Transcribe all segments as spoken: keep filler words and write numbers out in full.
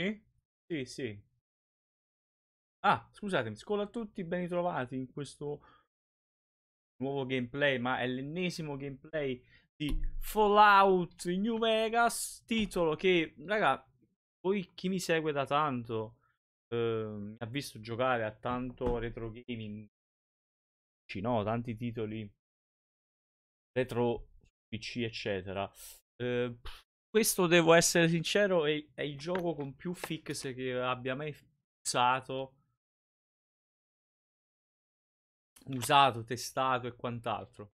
Sì? Sì, sì. Ah, scusatemi, scuola a tutti, ben ritrovati in questo nuovo gameplay, ma è l'ennesimo gameplay di Fallout New Vegas, titolo che, raga, voi chi mi segue da tanto, eh, mi ha visto giocare a tanto retro gaming, no, tanti titoli retro P C eccetera, eh, questo devo essere sincero è, è il gioco con più fix che abbia mai usato usato, testato e quant'altro.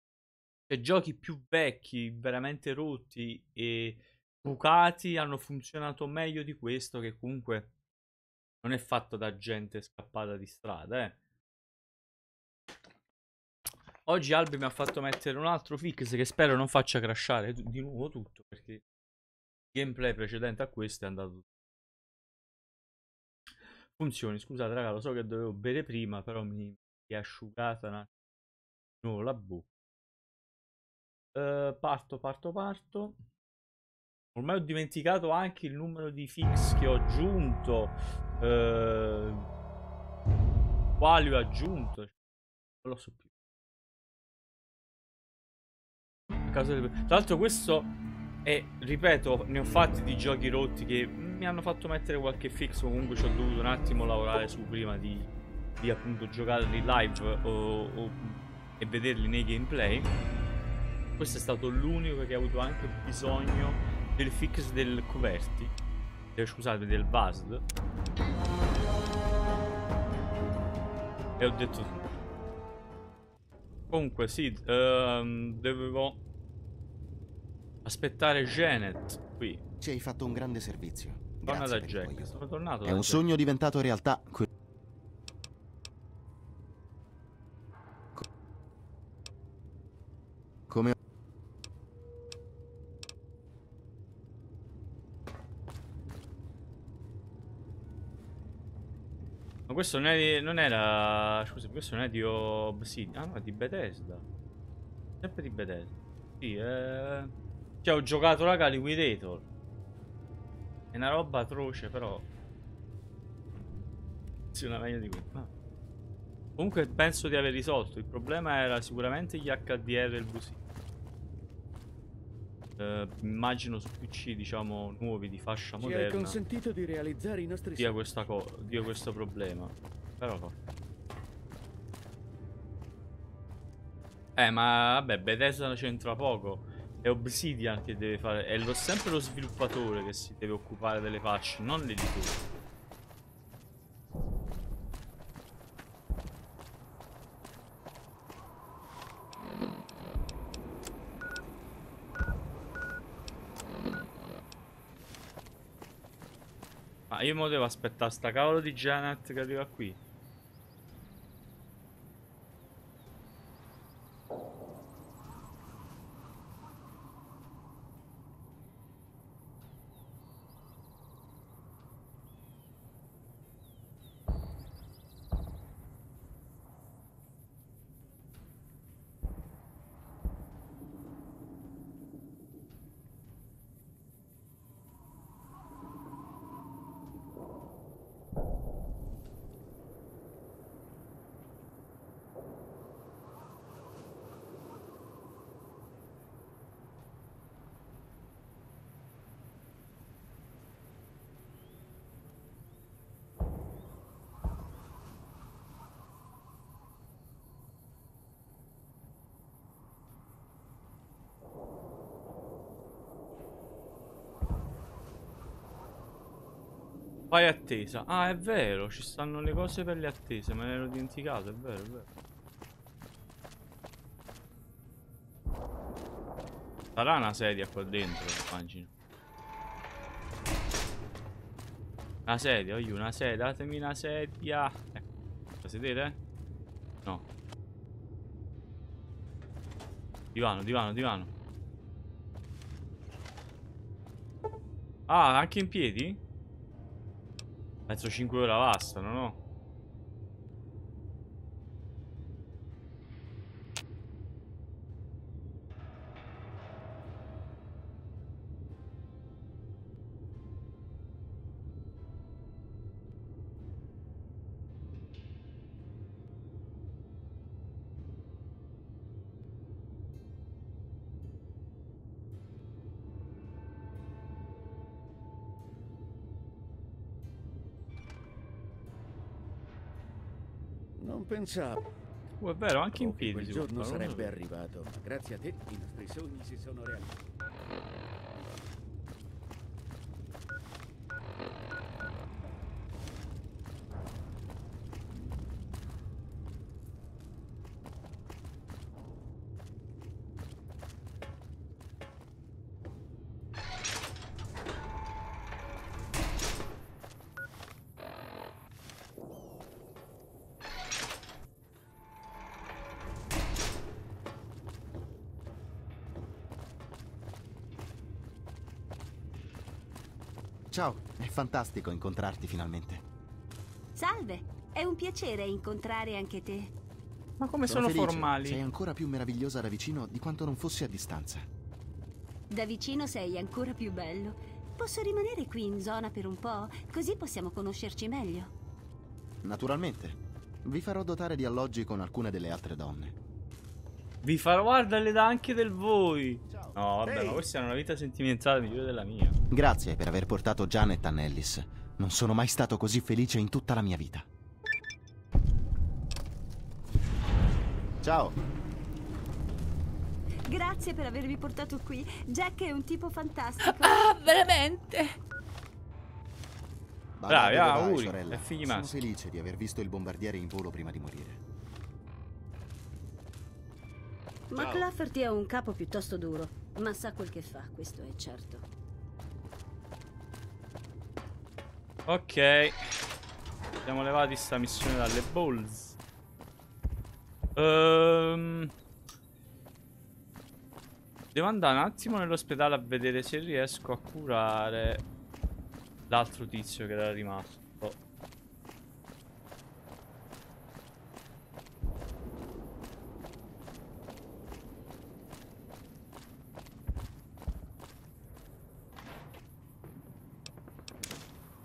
Cioè, giochi più vecchi veramente rotti e bucati hanno funzionato meglio di questo, che comunque non è fatto da gente scappata di strada, eh. Oggi Albi mi ha fatto mettere un altro fix che spero non faccia crashare di nuovo tutto, perché il gameplay precedente a questo è andato. Funzioni, scusate raga, lo so che dovevo bere prima, però mi è asciugata una... di nuovo la bocca. Uh, parto, parto, parto. Ormai ho dimenticato anche il numero di fix che ho aggiunto. Uh... Quali ho aggiunto? Non lo so più. Tra l'altro questo è, ripeto, ne ho fatti di giochi rotti che mi hanno fatto mettere qualche fix, comunque ci ho dovuto un attimo lavorare su prima di, di appunto giocarli live o, o, e vederli nei gameplay. Questo è stato l'unico che ha avuto anche bisogno del fix del coverti, eh, scusate, del V A S D, e ho detto sì. Comunque sì, um, dovevo aspettare Janet qui. Ci hai fatto un grande servizio. Torna da Jack. Sono tornato. È un sogno diventato realtà. Come Ma questo non, è, non era Scusa, questo non è di Obsidian. Ah no, è di Bethesda. Sempre di Bethesda. Sì, eh cioè, ho giocato raga Liquidator. È una roba atroce, però funziona meglio di quello. Ah. Comunque penso di aver risolto. Il problema era sicuramente gli H D R e il V C. Eh, immagino su P C, diciamo, nuovi di fascia moderna. Ci hai consentito di realizzare i nostri dia questa cosa, dia questo problema. Però Eh, ma vabbè, Bethesda c'entra poco. È Obsidian che deve fare, è lo, sempre lo sviluppatore che si deve occupare delle patch, non l'editore. Ma ah, io mo devo aspettare sta cavolo di Janet che arriva qui. Fai attesa. Ah, è vero, ci stanno le cose per le attese, me ne ero dimenticato, è vero, è vero. Sarà una sedia qua dentro, immagino. Una sedia, voglio una sedia, datemi una sedia. Eh, da sedere? No. Divano, divano, divano. Ah, anche in piedi? Penso cinque ore bastano, no? Non pensavo. Oh, è vero, anche in piedi. Quel giorno sarebbe arrivato. Grazie a te i nostri sogni si sono realizzati. Ciao, è fantastico incontrarti finalmente. Salve, è un piacere incontrare anche te. Ma come sono, sono formali. Sei ancora più meravigliosa da vicino di quanto non fossi a distanza. Da vicino sei ancora più bello. Posso rimanere qui in zona per un po'? Così possiamo conoscerci meglio. Naturalmente. Vi farò dotare di alloggi con alcune delle altre donne. Vi farò guardare anche del voi. Ciao. No, vabbè, hey. Ma questa è una vita sentimentale migliore della mia. Grazie per aver portato Janet a Nellis. Non sono mai stato così felice in tutta la mia vita. Ciao. Grazie per avermi portato qui. Jack è un tipo fantastico. Ah, veramente? Bravi, auguri. È figli maschi. Sono felice di aver visto il bombardiere in volo prima di morire. McLaugherty è un capo piuttosto duro, ma sa quel che fa, questo è certo. Ok, siamo levati sta missione dalle balls. um, Devo andare un attimo nell'ospedale a vedere se riesco a curare l'altro tizio che era rimasto.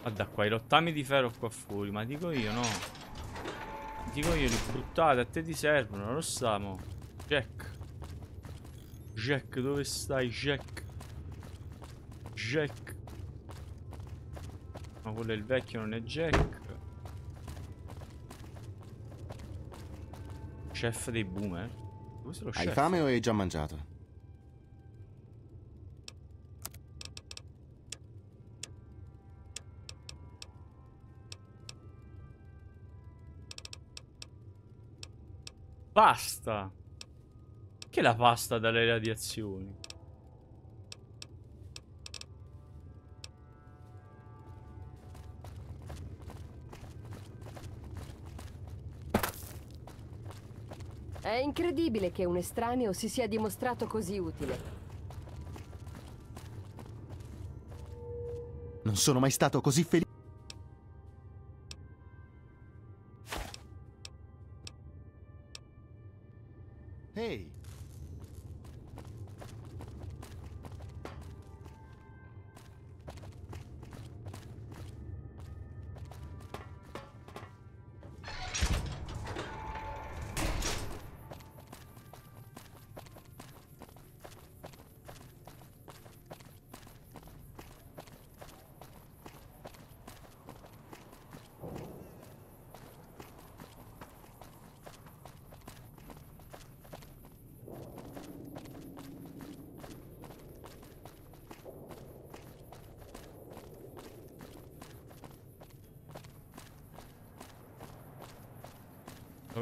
Guarda qua, i rottami di ferro qua fuori, ma dico io no. Dico io li buttate, a te ti servono, non lo stiamo. Jack. Jack, dove stai, Jack? Jack. Ma quello è il vecchio, non è Jack. Chef dei boomer? Dove se lo chef? Hai fame o hai già mangiato? Pasta. Che la pasta dalle radiazioni? È incredibile che un estraneo si sia dimostrato così utile. Non sono mai stato così felice.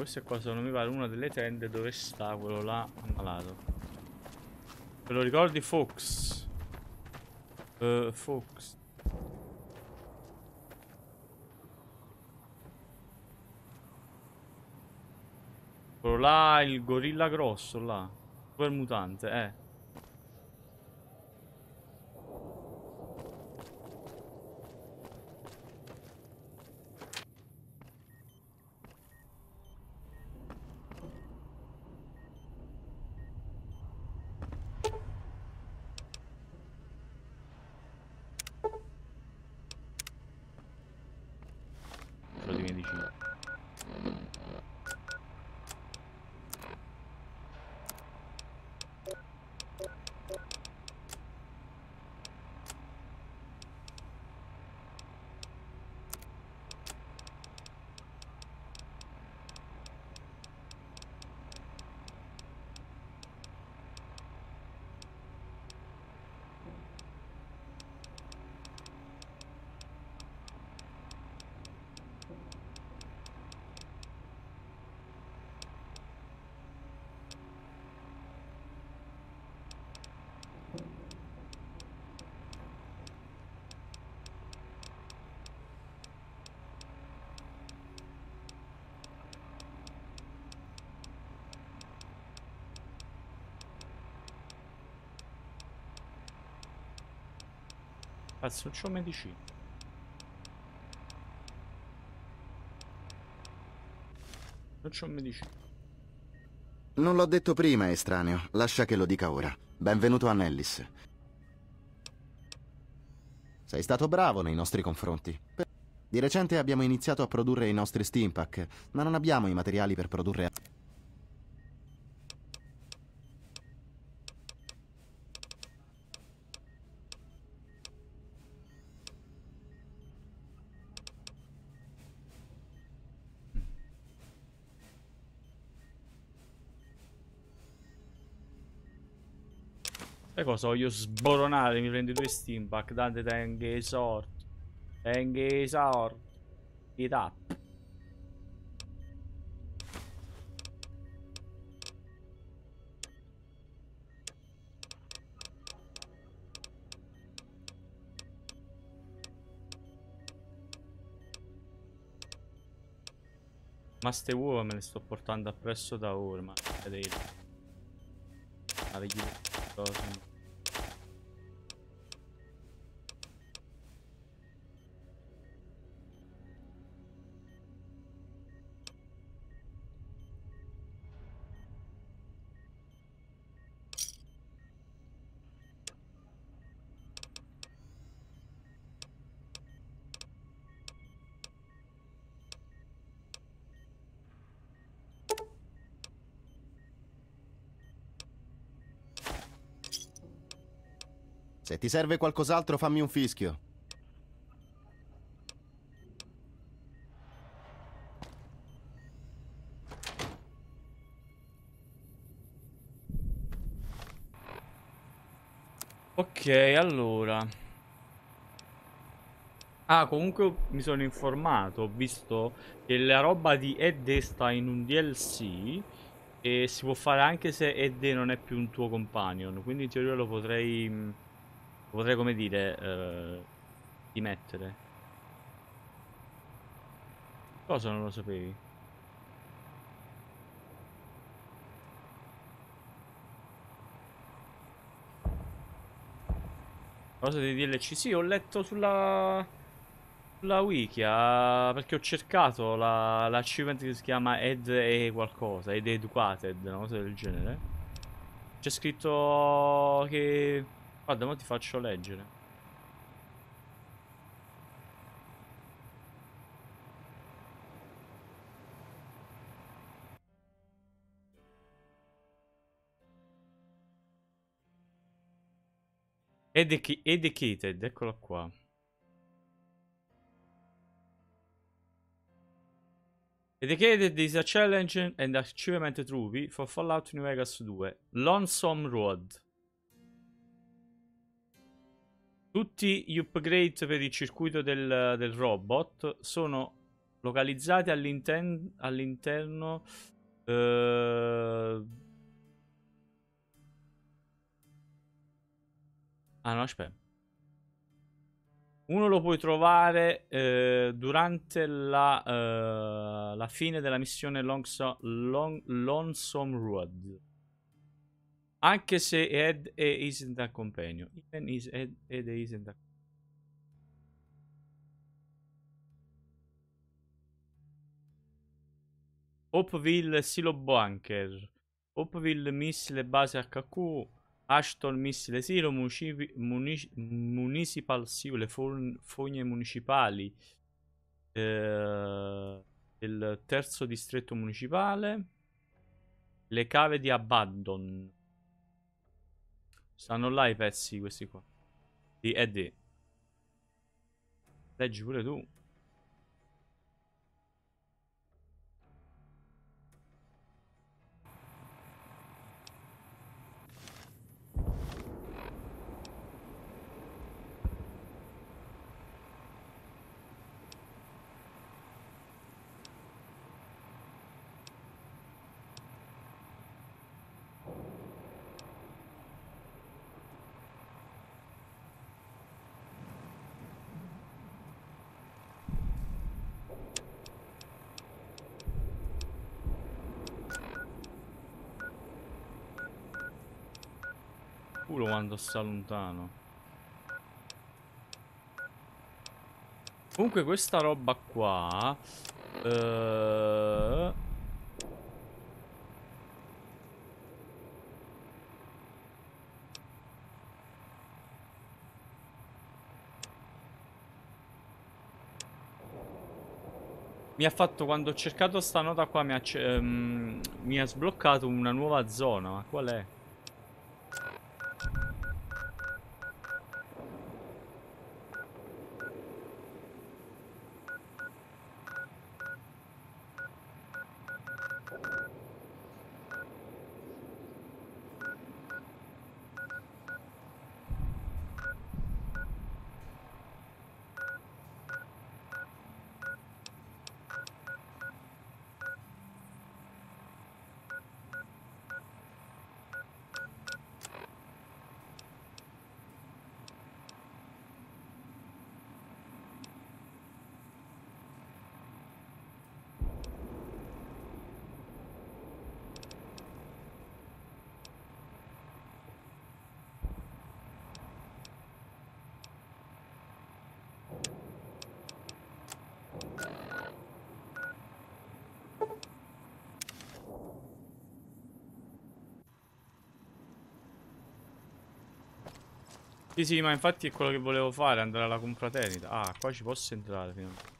Questa qua non mi pare una delle tende dove sta quello là ammalato. Ve lo ricordi, Fox? Uh, Fox. Quello là, il gorilla grosso là. Super mutante, eh. Cazzo, c'ho medicina. Non c'ho medicina. Non l'ho detto prima, estraneo. Lascia che lo dica ora. Benvenuto a Nellis. Sei stato bravo nei nostri confronti. Di recente abbiamo iniziato a produrre i nostri Stimpak, ma non abbiamo i materiali per produrre altri. Cosa voglio sboronare? Mi prendo i due Stimpak. Dante tenga i sort. Tenga i sort. I tap. Ma ste uova me le sto portando appresso da ora. Ma vedete. Ma vedi. Se ti serve qualcos'altro, fammi un fischio. Ok, allora. Ah, comunque mi sono informato. Ho visto che la roba di Ed-E sta in un D L C. E si può fare anche se Ed-E non è più un tuo companion. Quindi in teoria lo potrei... Potrei, come dire, eh, dimettere. Cosa non lo sapevi? Cosa di D L C? Sì, ho letto sulla, sulla wikia, perché ho cercato l'achievement la che si chiama Ed-E qualcosa, Ed Educated, una cosa del genere. C'è scritto che... Guarda, ma ti faccio leggere. Ed- Educated, eccola qua. Dedicated is a challenge and achievement trophy for Fallout New Vegas due. Lonesome Road. Tutti gli upgrade per il circuito del, del robot sono localizzati all'interno all'interno eh... Ah no, aspetta. Uno lo puoi trovare eh, durante la, eh, la fine della missione Longso Long Lonesome Road. Anche se Ed e isn't a companion. Even is Ed Ed isn't a companion. Hopeville Silo Bunker. Hopeville missile base H Q. Ashton missile Silo. Munici municipal Silo. Le fogne municipali. Eh, il terzo distretto municipale. Le cave di Abaddon. Stanno là i pezzi, questi qua. Di Ed-E. Leggi pure tu. Quando sta lontano. Comunque questa roba qua eh... mi ha fatto, quando ho cercato sta nota qua, mi ha, ehm, mi ha sbloccato una nuova zona. Ma qual è? Sì, sì, ma infatti è quello che volevo fare, andare alla confraternita. Ah, qua ci posso entrare finalmente.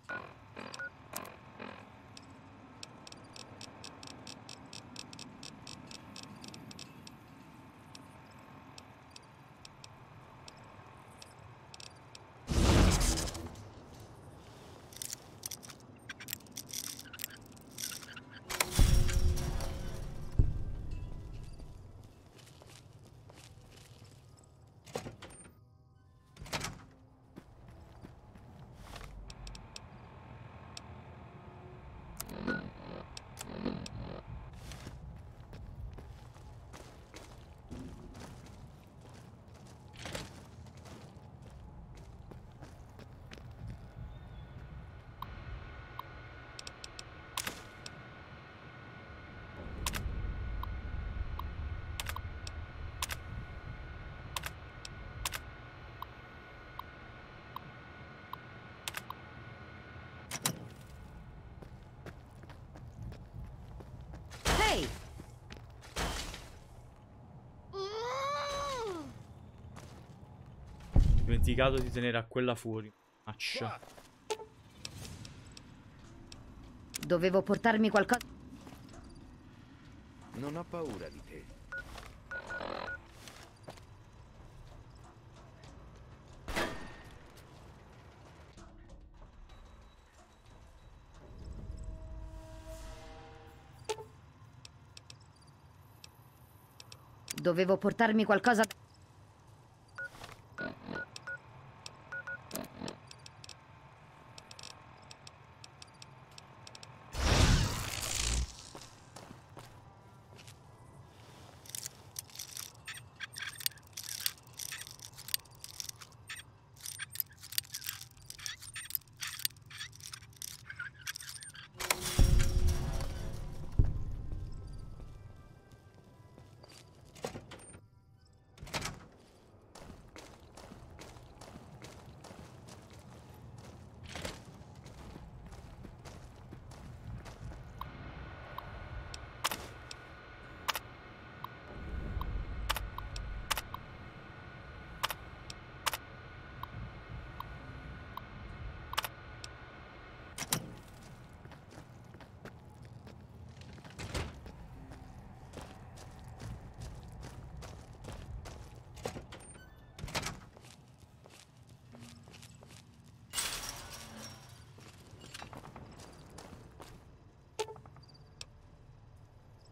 Dimenticato di tenere a quella fuori. Accia. Dovevo portarmi qualcosa. Non ho paura di te. Dovevo portarmi qualcosa.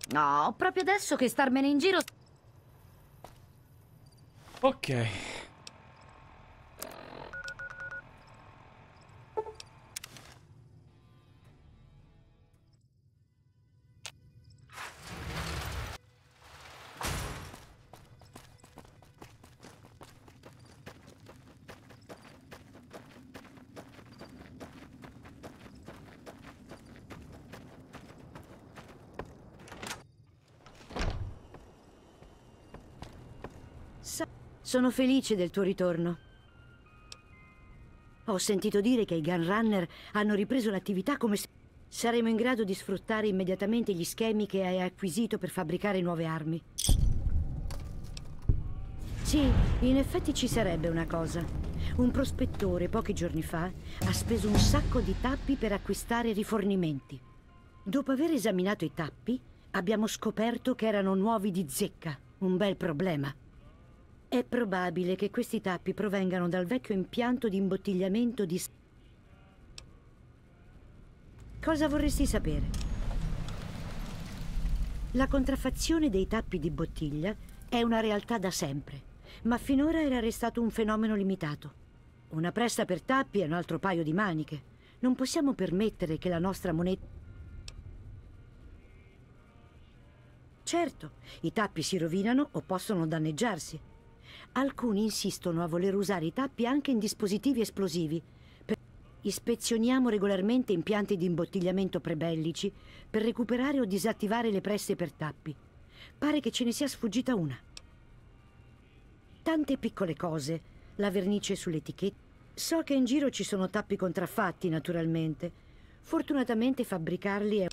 No, proprio adesso che starmene in giro. Ok. Sono felice del tuo ritorno. Ho sentito dire che i Gunrunner hanno ripreso l'attività come se... Saremo in grado di sfruttare immediatamente gli schemi che hai acquisito per fabbricare nuove armi. Sì, in effetti ci sarebbe una cosa. Un prospettore, pochi giorni fa, ha speso un sacco di tappi per acquistare rifornimenti. Dopo aver esaminato i tappi, abbiamo scoperto che erano nuovi di zecca. Un bel problema. È probabile che questi tappi provengano dal vecchio impianto di imbottigliamento di... Cosa vorresti sapere? La contraffazione dei tappi di bottiglia è una realtà da sempre, ma finora era restato un fenomeno limitato. Una presta per tappi e un altro paio di maniche. Non possiamo permettere che la nostra moneta... Certo, i tappi si rovinano o possono danneggiarsi. Alcuni insistono a voler usare i tappi anche in dispositivi esplosivi. Ispezioniamo regolarmente impianti di imbottigliamento prebellici per recuperare o disattivare le preste per tappi. Pare che ce ne sia sfuggita una. Tante piccole cose, la vernice sull'etichetta. So che in giro ci sono tappi contraffatti, naturalmente. Fortunatamente fabbricarli è...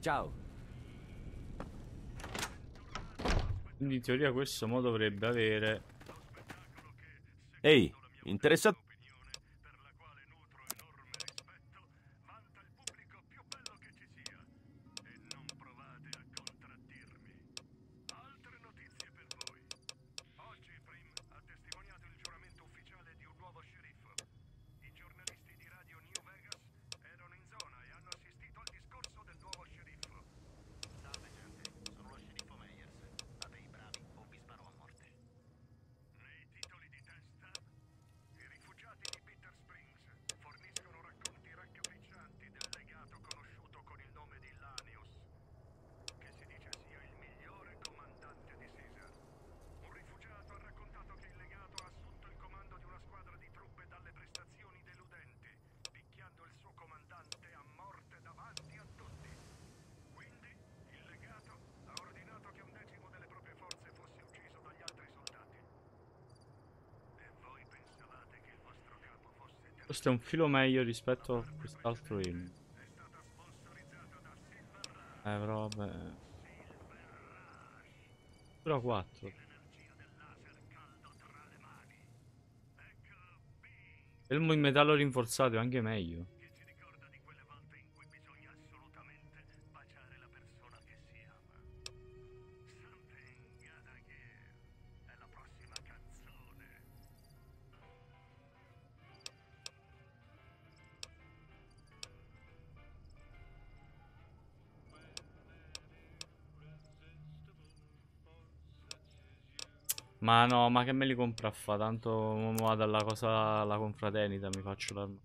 Ciao. Quindi in teoria questo mo dovrebbe avere... Ehi, interessato? Questo è un filo meglio rispetto a quest'altro in. Eh, però vabbè. Però quattro. Elmo in metallo rinforzato è anche meglio. Ma no, ma che me li compra fa? Tanto mo vado alla cosa, la confraternita, mi faccio l'arma.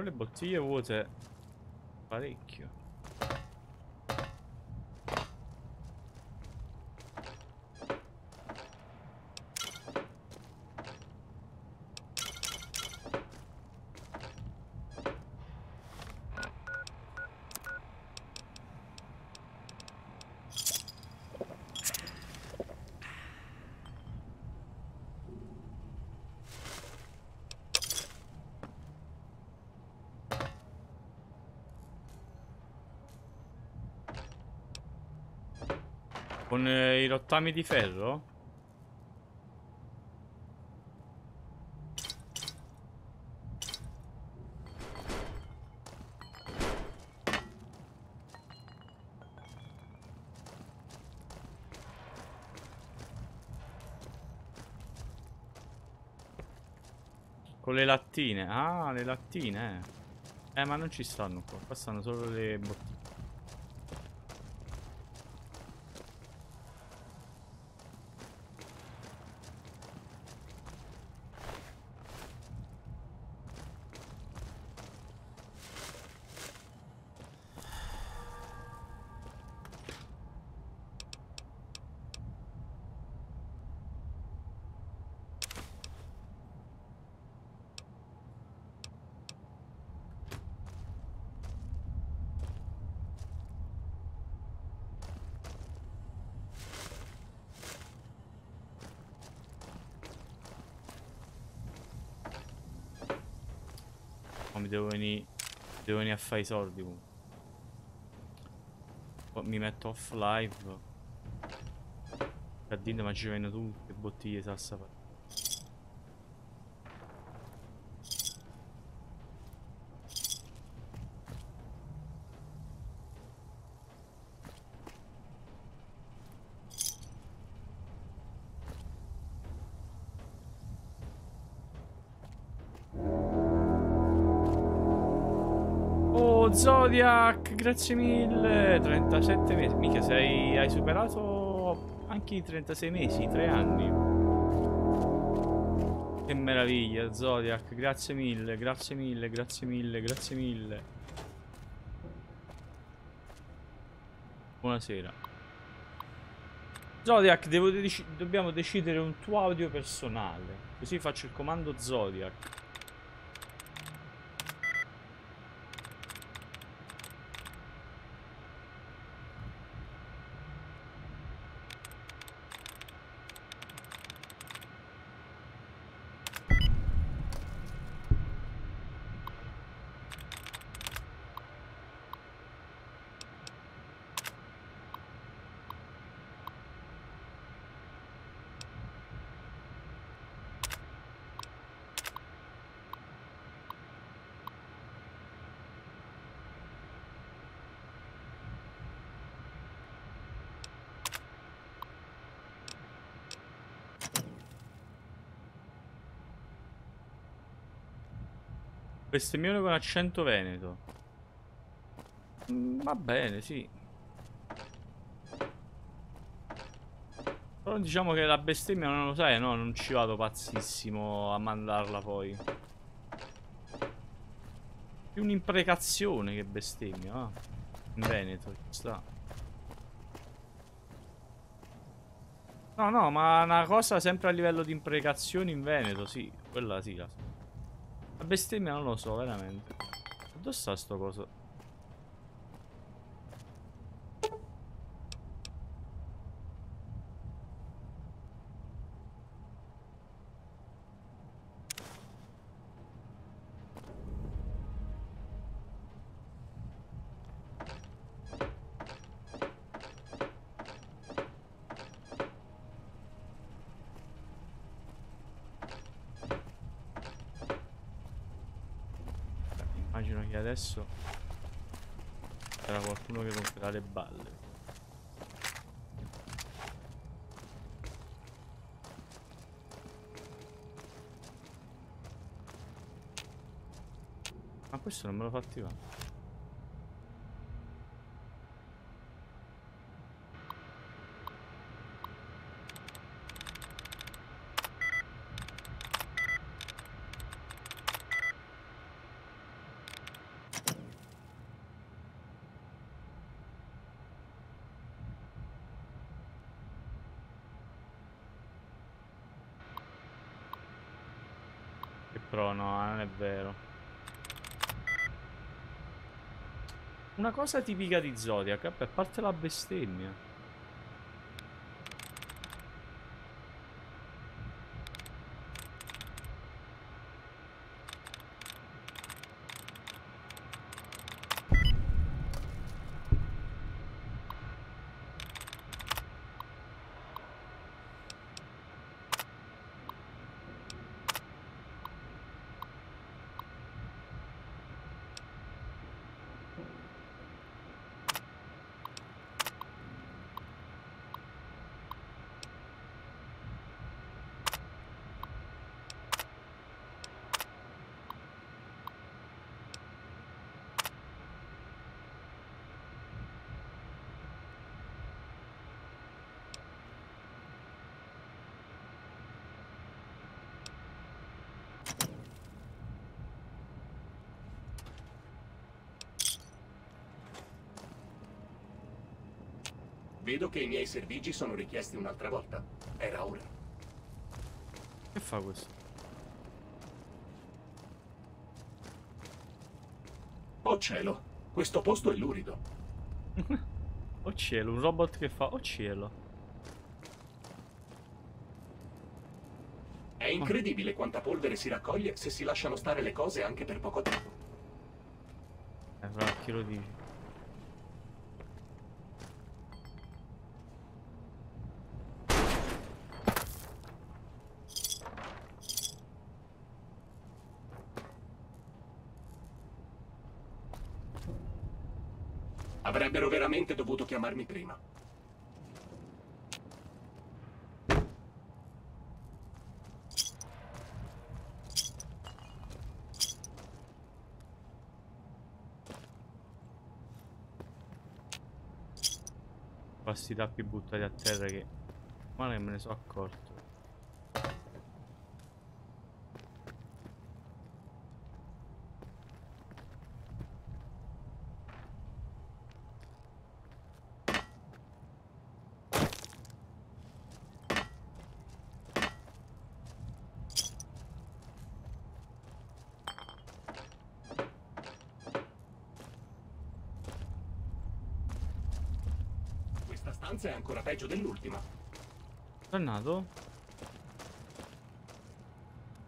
Però le bottiglie vuote parecchio. Con eh, i rottami di ferro? Con le lattine. Ah, le lattine. Eh, ma non ci stanno qua. Qua stanno solo le bottiglie. Devo venire, devo venire a fare i soldi. Poi mi metto off live. Hardin, ma ci vengono tutte bottiglie sassa. Zodiac, grazie mille. trentasette mesi. Mica sei. Hai superato anche i trentasei mesi, tre anni. Che meraviglia, Zodiac, grazie mille, grazie mille, grazie mille, grazie mille. Buonasera. Zodiac, devo dec dobbiamo decidere un tuo audio personale. Così faccio il comando Zodiac. Bestemmione con accento veneto. Mm, va bene, sì. Però diciamo che la bestemmia non lo sai, no? Non ci vado pazzissimo a mandarla poi. Più un'imprecazione che bestemmia, va? In veneto, ci sta. No, no, ma una cosa sempre a livello di imprecazioni in veneto, sì. Quella sì, la so. La bestemmia non lo so, veramente. Dove sta sto coso? Immagino che adesso sarà qualcuno che romperà le balle. Ma questo non me lo fa attivare. Pro, no, non è vero. Una cosa tipica di Zodiac, a parte la bestemmia. Vedo che i miei servigi sono richiesti un'altra volta. Era ora. Che fa questo? Oh cielo, questo posto è lurido. Oh cielo, un robot che fa oh cielo. È incredibile quanta polvere si raccoglie se si lasciano stare le cose anche per poco tempo. Eh, però chi lo dice? Avrebbero veramente dovuto chiamarmi prima. Passi tappi buttati a terra che... ma non me ne sono accorto. È ancora peggio dell'ultima. Tornato?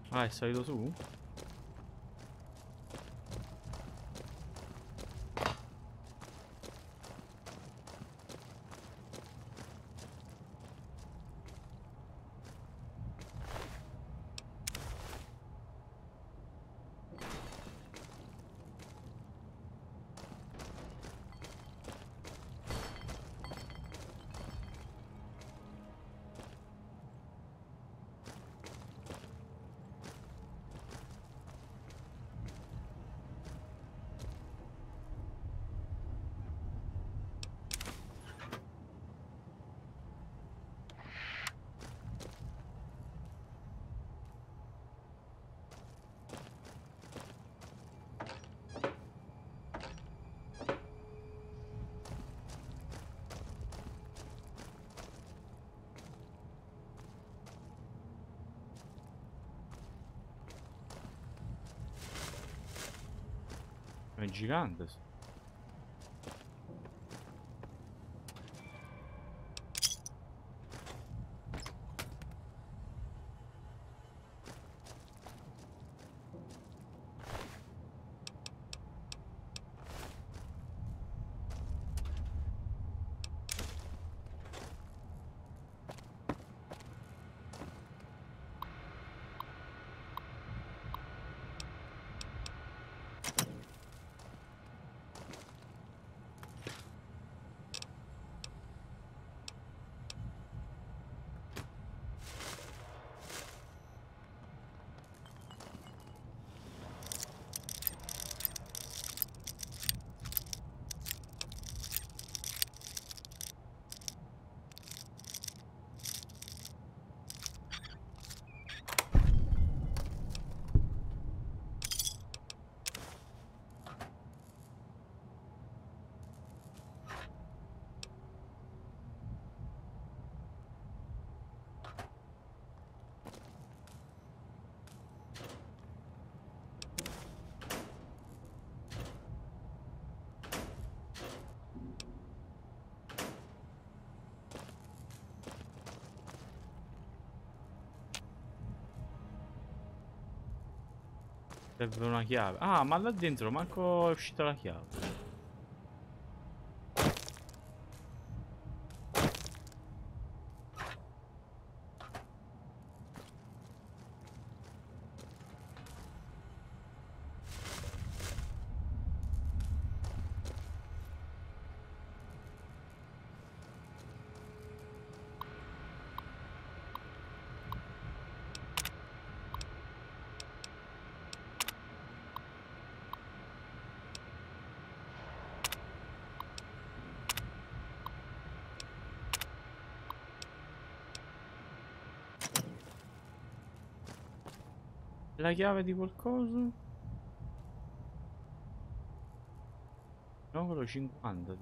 Ah, è salito su? È gigante. Serve una chiave. Ah, ma là dentro manco è uscita la chiave. La chiave di qualcosa? nove cinquanta.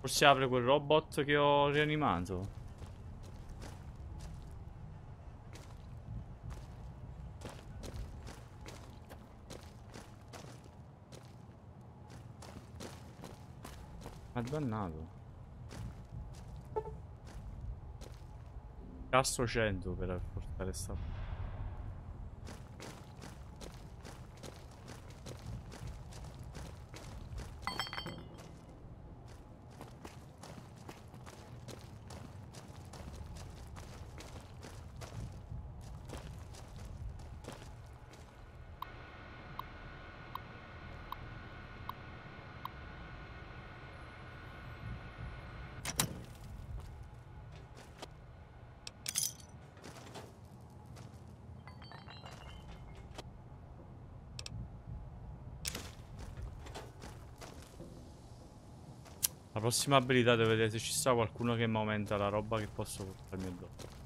Forse apre quel robot che ho rianimato. Dannato. Cazzo cento per portare sta. La prossima abilità devo vedere se ci sta qualcuno che mi aumenta la roba che posso portarmi addosso.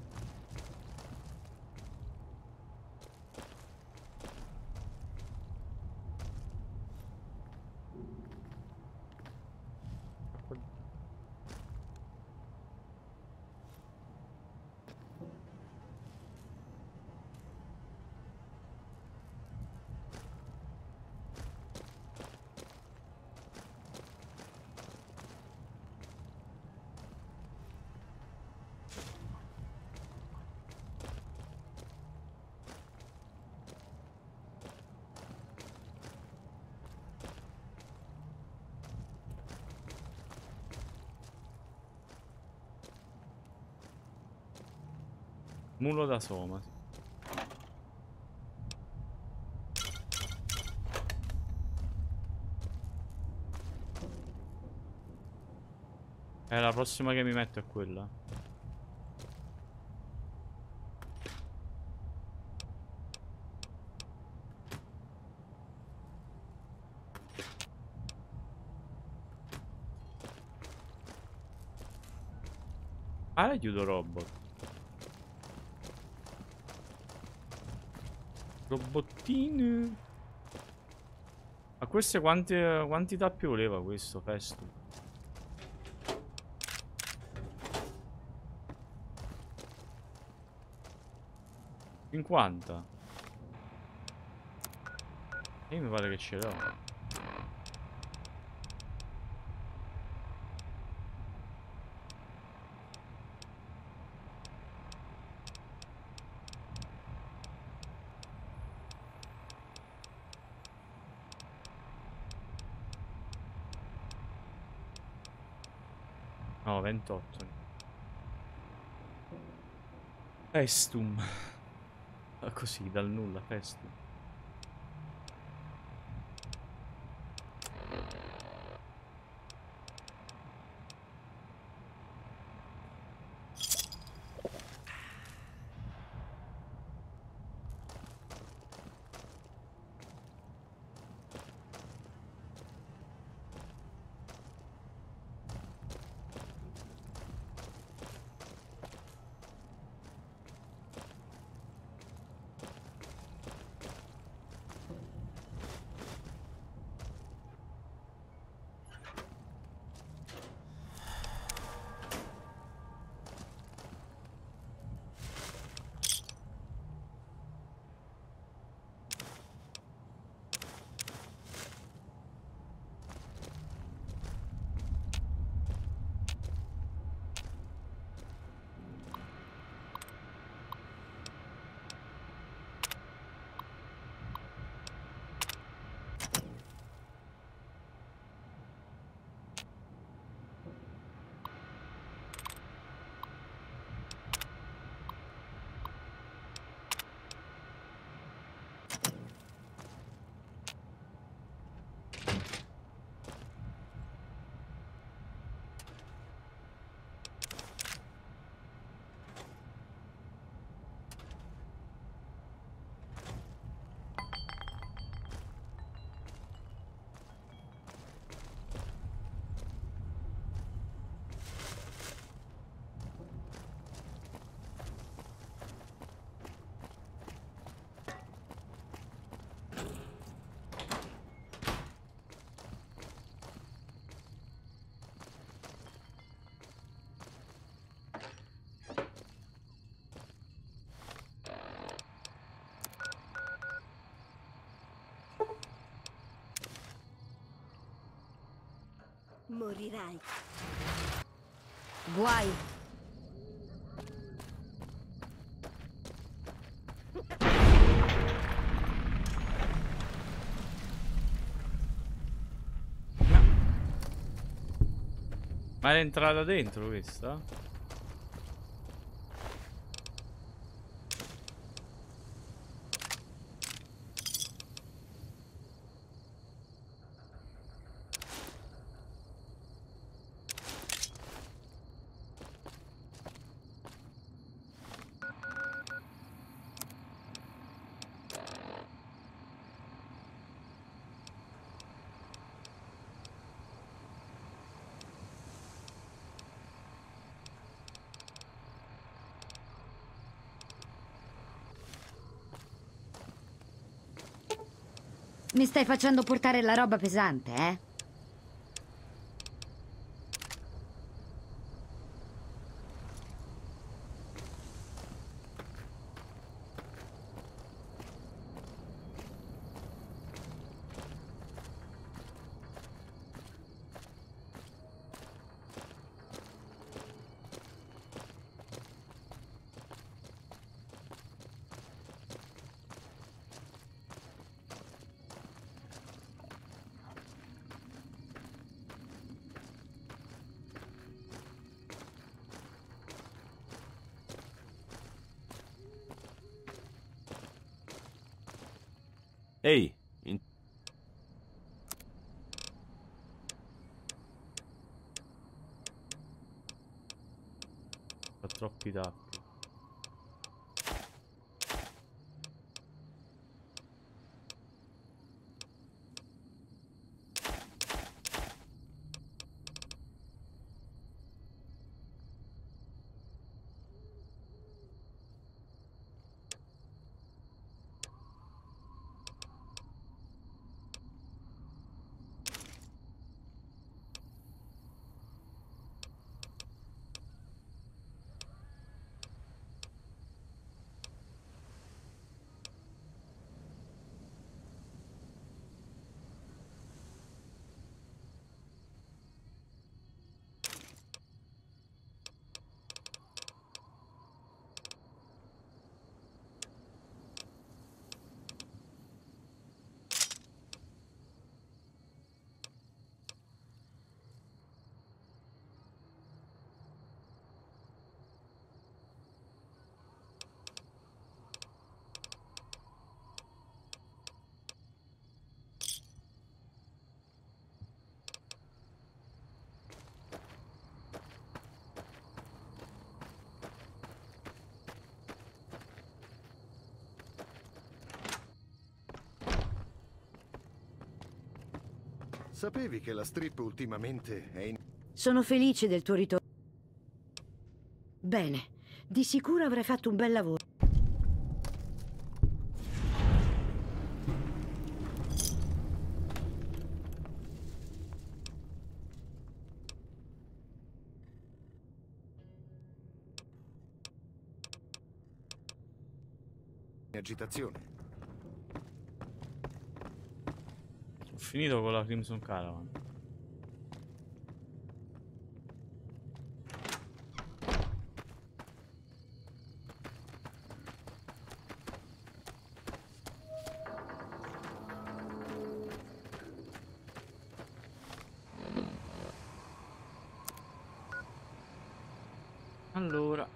Mulo da soma. E eh, la prossima che mi metto è quella. Ah, chiudo robot. Robottini. Ma queste quante quantità più voleva questo festo? cinquanta. E mi pare che ce l'ho. ventotto. Festum. Così, dal nulla, festum. morirai. Guai! Ma era entrata dentro questa? Mi stai facendo portare la roba pesante, eh? Ehi, in... fa troppi tappi. Sapevi che la strip ultimamente è in... Sono felice del tuo ritorno. Bene, di sicuro avrai fatto un bel lavoro. Agitazione. Finito con la Crimson Caravan. Allora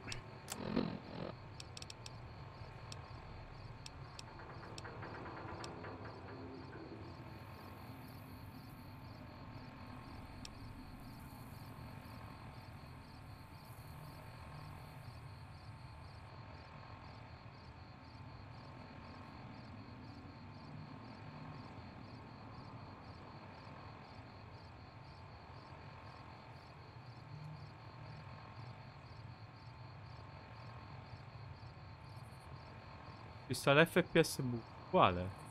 ci sta l'F P S B, quale?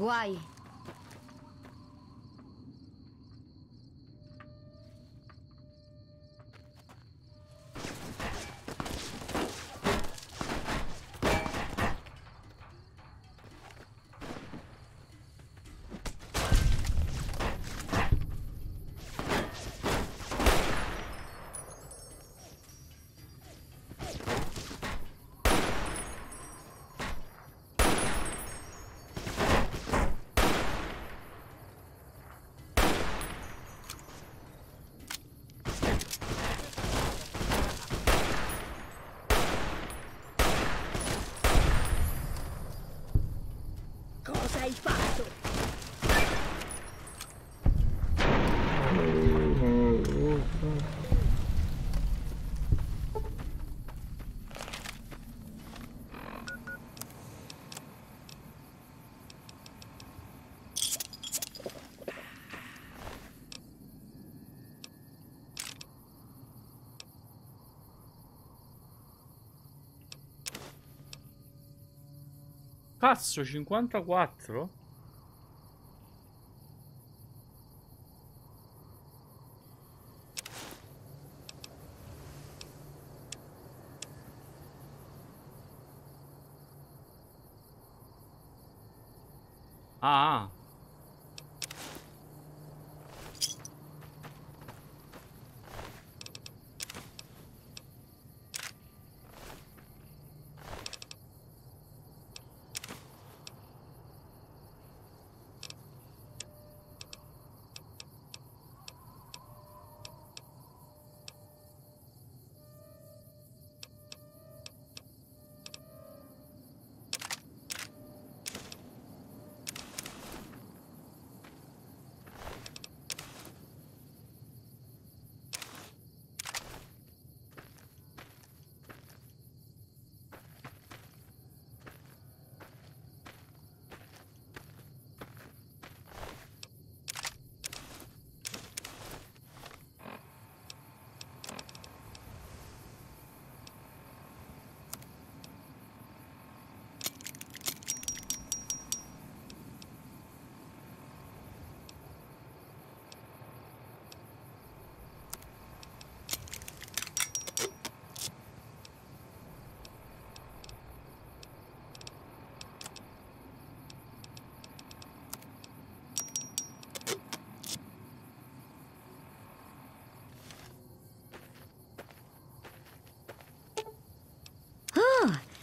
guai. Cazzo, cinquantaquattro? Ah.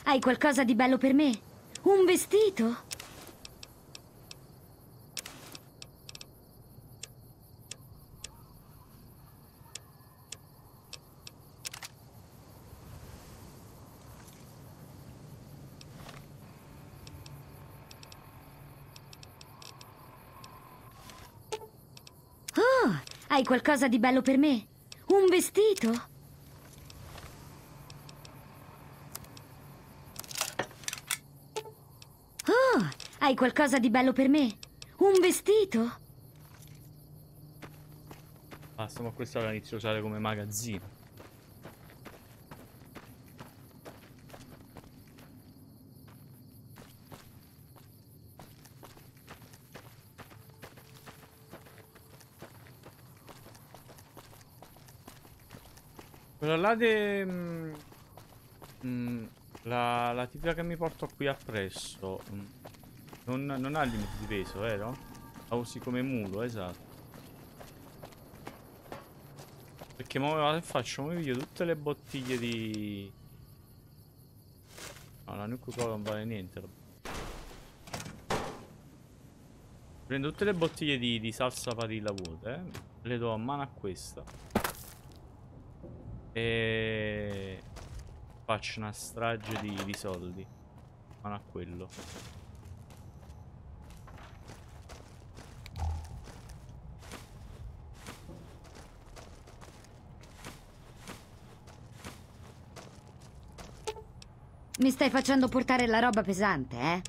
Hai qualcosa di bello per me? Un vestito? Oh, hai qualcosa di bello per me? Un vestito? Hai qualcosa di bello per me? Un vestito? Basta, ma questa la inizio a usare come magazzino. Quella là de... Mm, la, la tipa che mi porto qui appresso... Mm. Non, non ha limite di peso, vero? La usi come mulo, esatto. Perché mo faccio un video tutte le bottiglie di... No, la Nucco Cola non vale niente. Prendo tutte le bottiglie di, di salsa padilla vuote, eh? Le do a mano a questa. E... faccio una strage di, di soldi. Mano a quello. Mi stai facendo portare la roba pesante, eh?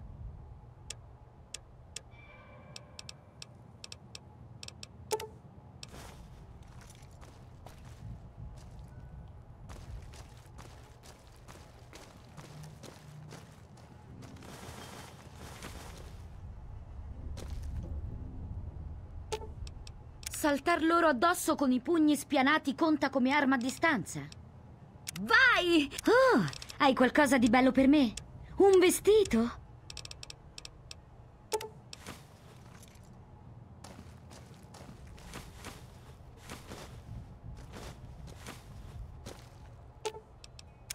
Saltar loro addosso con i pugni spianati conta come arma a distanza? Vai! Oh, hai qualcosa di bello per me? Un vestito?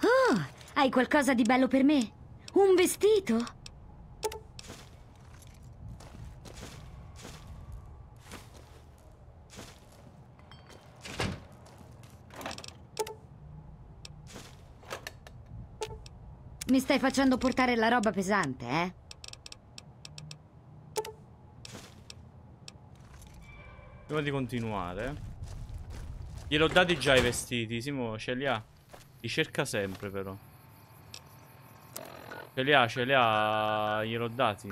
Oh, hai qualcosa di bello per me? Un vestito? Mi stai facendo portare la roba pesante, eh? Prima di continuare, gliel'ho dati già i vestiti, Simo, ce li ha. Li cerca sempre però. Ce li ha, ce li ha, gliel'ho dati.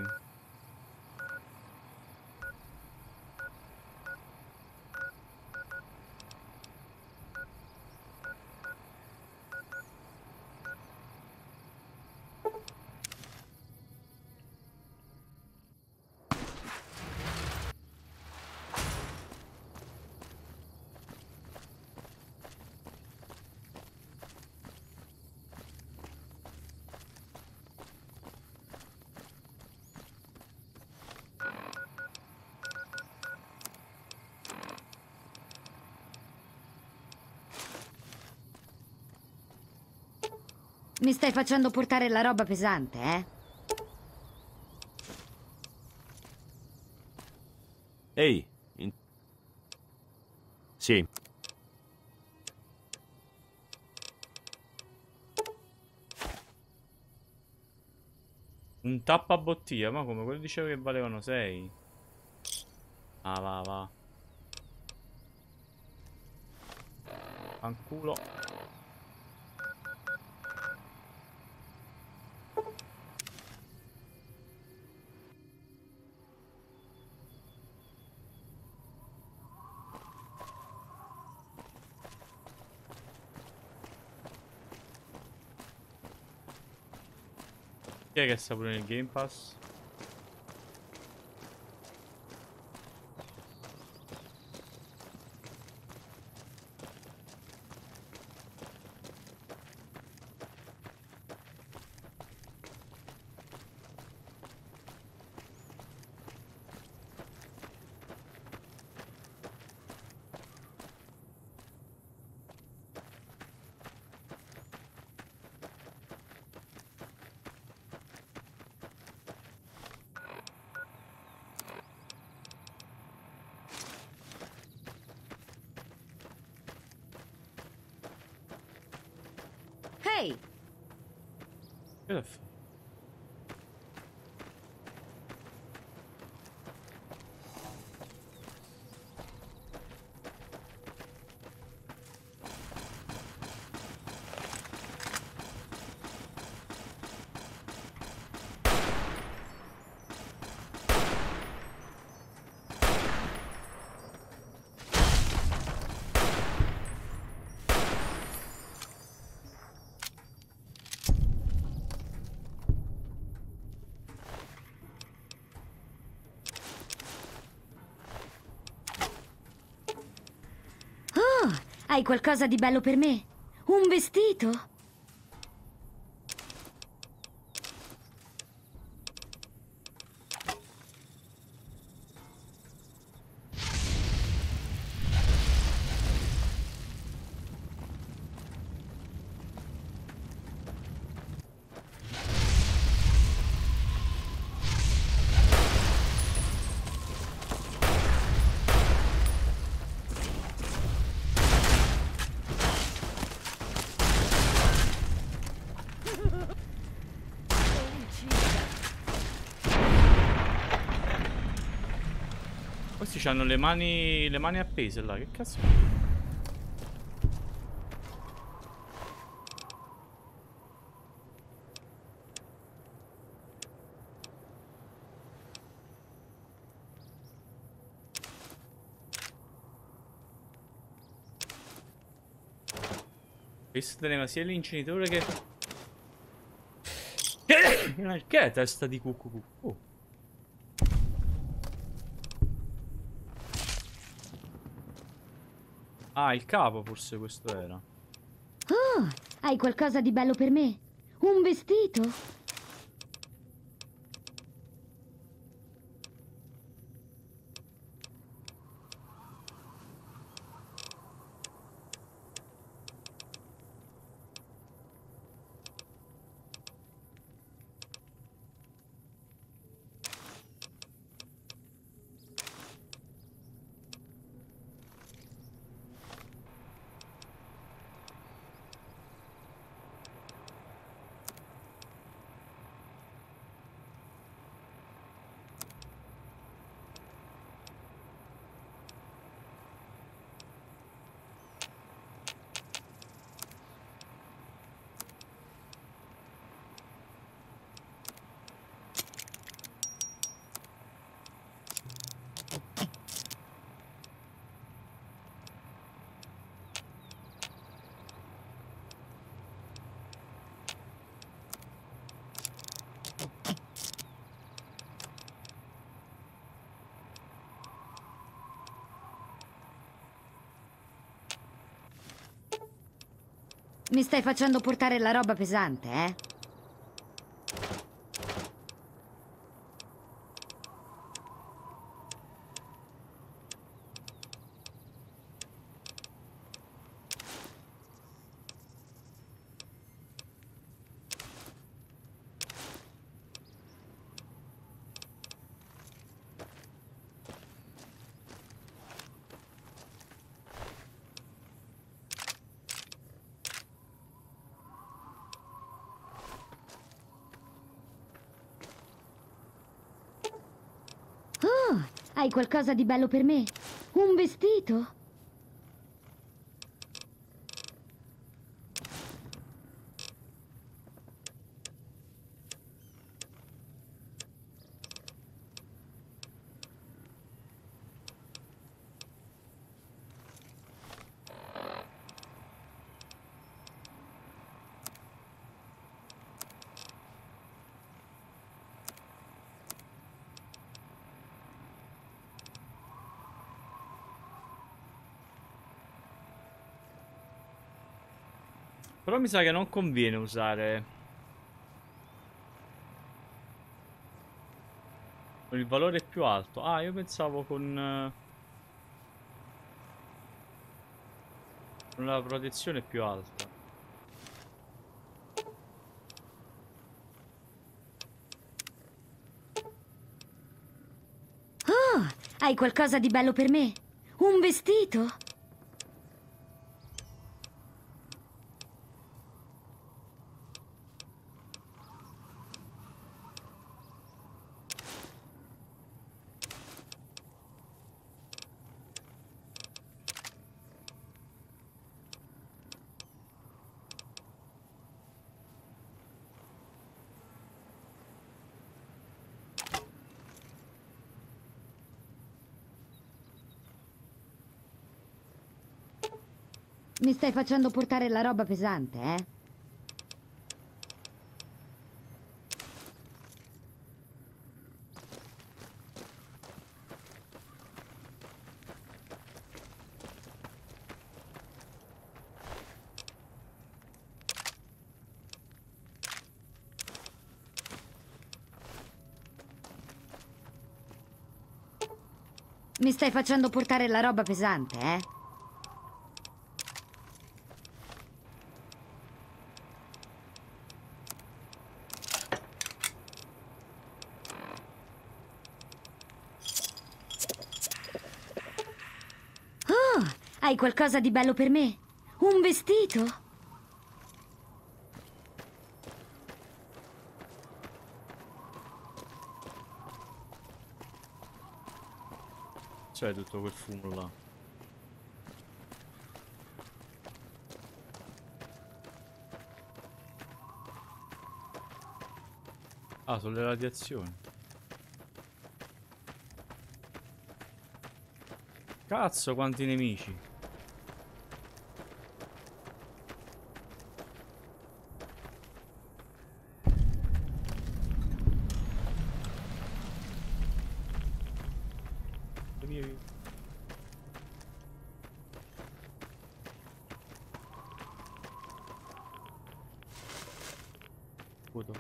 Mi stai facendo portare la roba pesante, eh? Ehi, in... Sì. Un tappa bottiglia, ma come quello dicevo che valevano sei. Ah, va, va. Fanculo. Che sta pure nel Game Pass. Hai qualcosa di bello per me? Un vestito? C'hanno le mani, le mani appese là, che cazzo? Questo teneva sia l'inceneritore che... Che è testa di cucù? Oh. Ah, il capo forse questo era. Oh, hai qualcosa di bello per me? Un vestito? Mi stai facendo portare la roba pesante, eh? Hai qualcosa di bello per me? Un vestito? Però mi sa che non conviene usare con il valore più alto. Ah, io pensavo con, con la protezione più alta. Oh, hai qualcosa di bello per me? Un vestito? Mi stai facendo portare la roba pesante, eh? Mi stai facendo portare la roba pesante, eh? Hai qualcosa di bello per me? Un vestito? C'è tutto quel fumo là. Ah, sono le radiazioni. Cazzo, quanti nemici. scudo.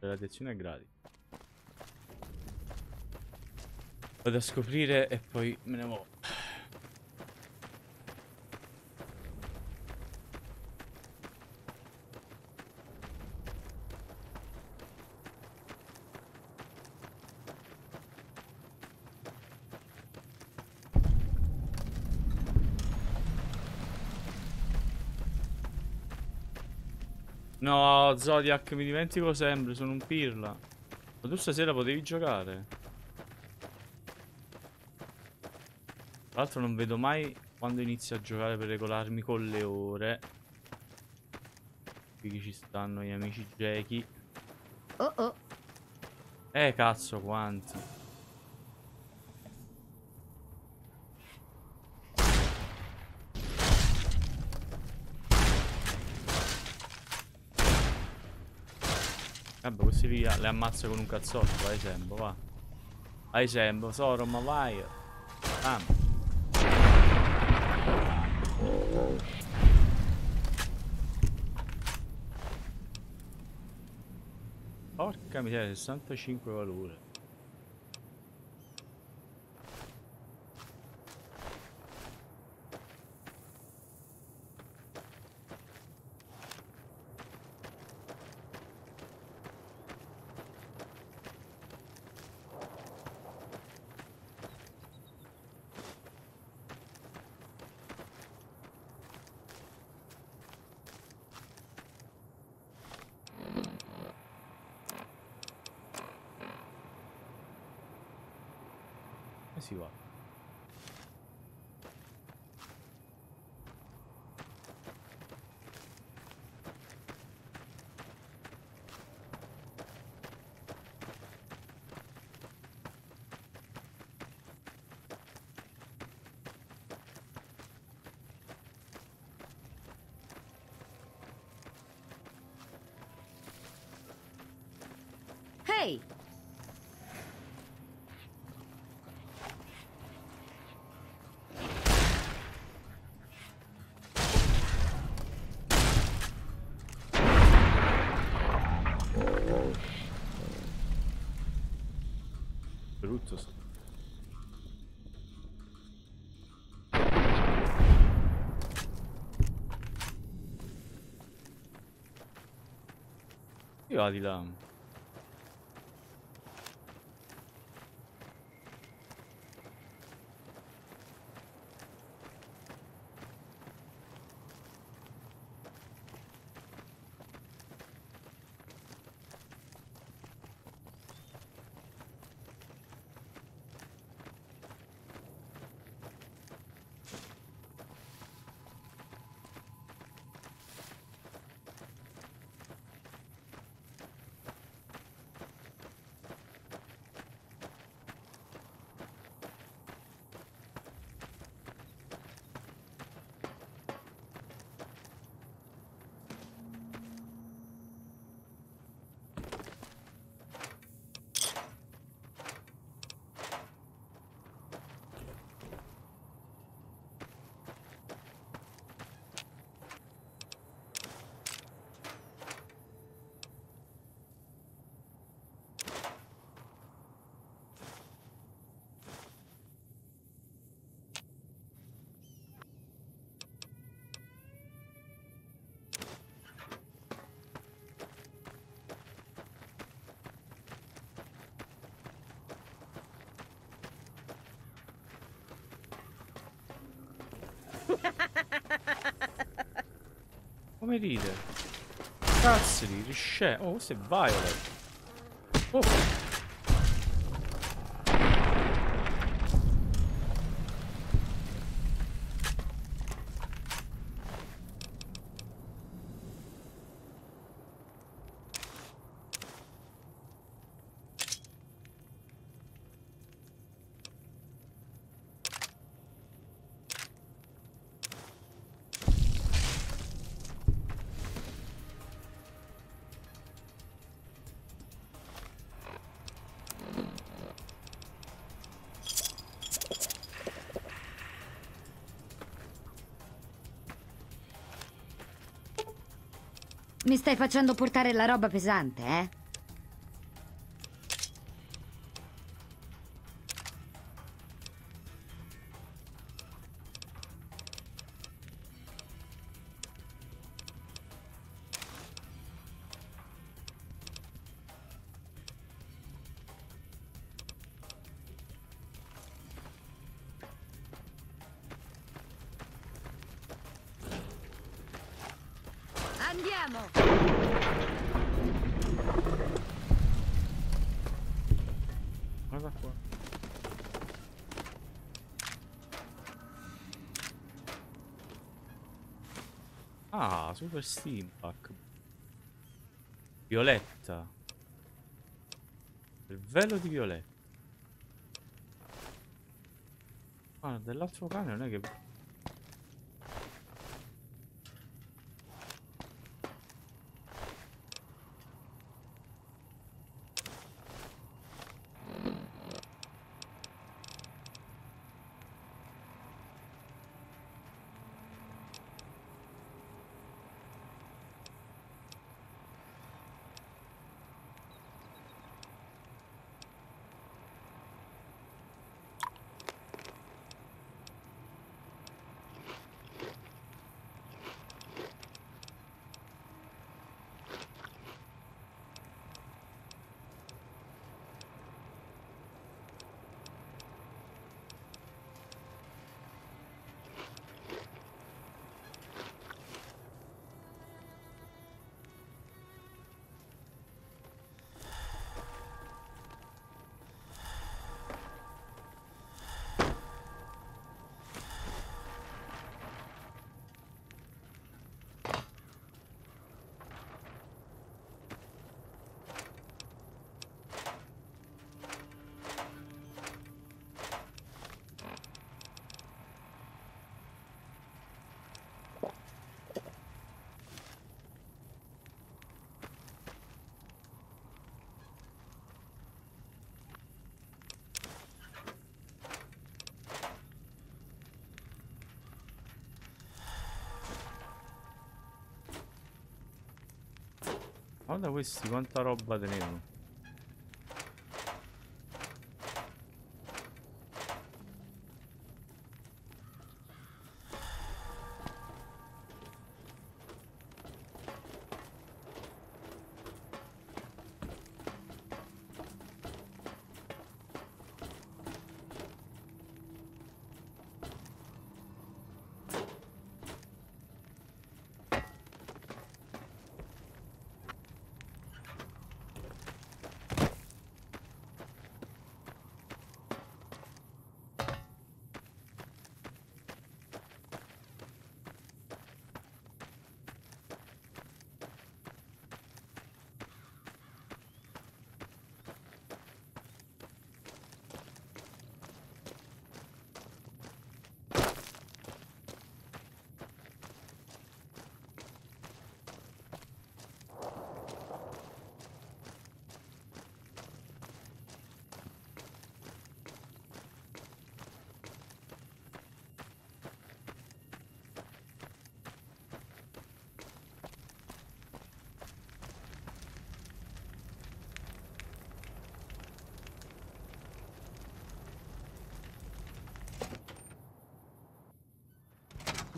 Radiazione a gradi. Vado a scoprire e poi me ne muovo. No, Zodiac, mi dimentico sempre, sono un pirla. Ma tu stasera potevi giocare. Tra l'altro non vedo mai quando inizio a giocare per regolarmi con le ore. Qui ci stanno gli amici Jackie. Oh oh. Eh cazzo, quanti. Vabbè, questi li, le ammazzo con un cazzotto. Vai Sembo, va. Vai Sembo, Soro, ma vai. Ah. Porca miseria, sessantacinque valore. Si va. Hey! Io va di là. Come ride? Cazzoli, risce. Oh, questo è Violet. Oh. Mi stai facendo portare la roba pesante, eh? Ah, Super Stimpak. Violetta. Il velo di Violetta. Ah, dell'altro cane non è che... Guarda questi, quanta roba tenevano.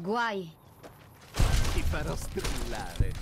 Guai. Ti farò strillare.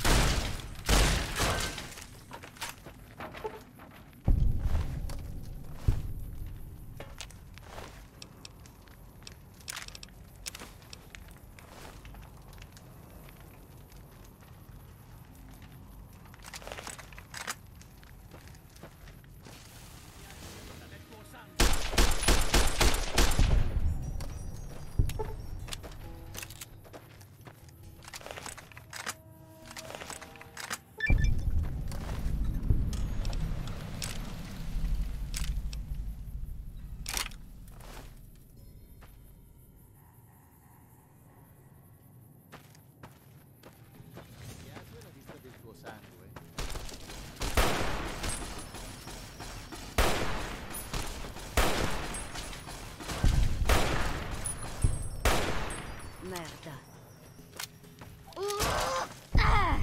Merda. Uh, ah!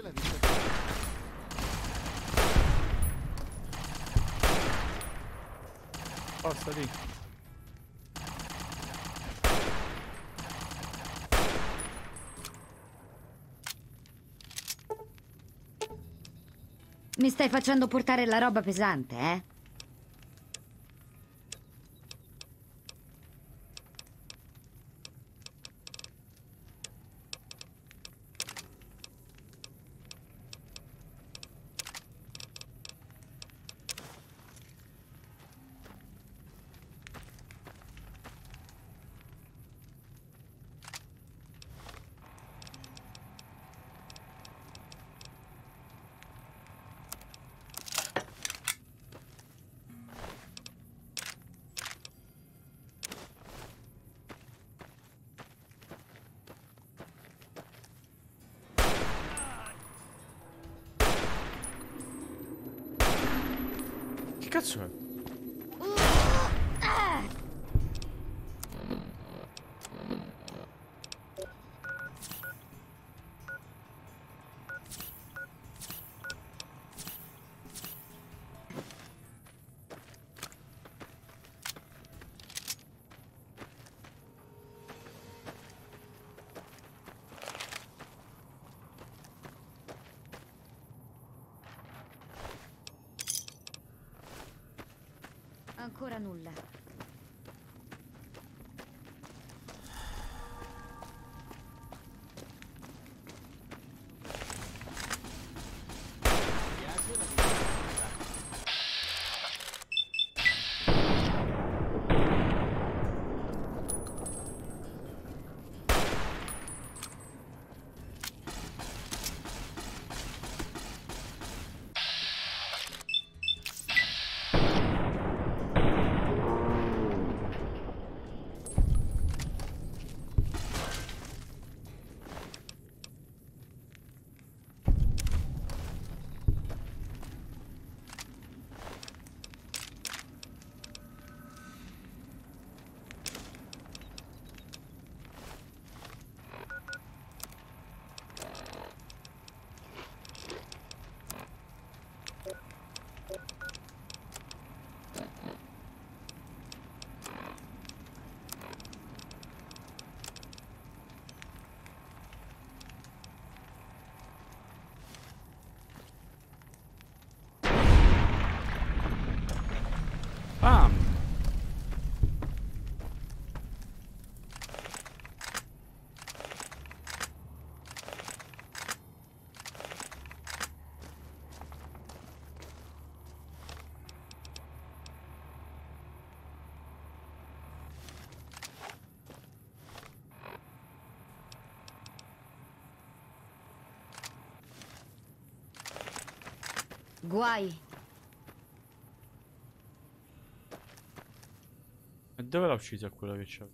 cancella di Forza lì. Mi stai facendo portare la roba pesante, eh? Ancora nulla. Guai. E dove l'ha uccisa quella che c'è?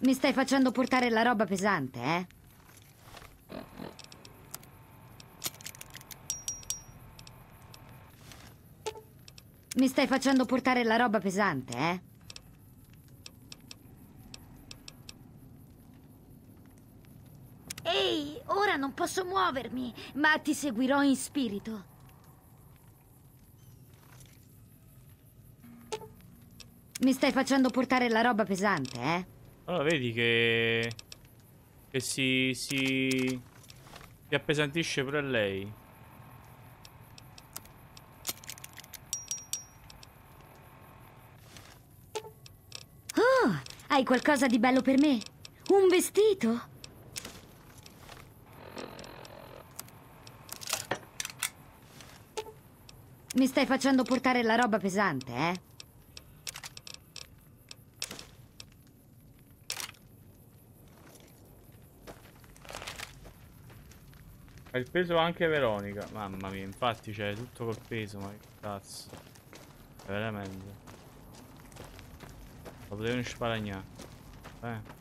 Mi stai facendo portare la roba pesante, eh? Mi stai facendo portare la roba pesante, eh? Ehi, ora non posso muovermi, ma ti seguirò in spirito. Mi stai facendo portare la roba pesante, eh? Allora vedi che... Che si... si... Ti appesantisce pure lei. Oh, hai qualcosa di bello per me? Un vestito? Mi stai facendo portare la roba pesante, eh? Ha il peso anche Veronica. Mamma mia, infatti c'è tutto col peso, ma che cazzo. È veramente. Lo potevano sparagnare. Eh.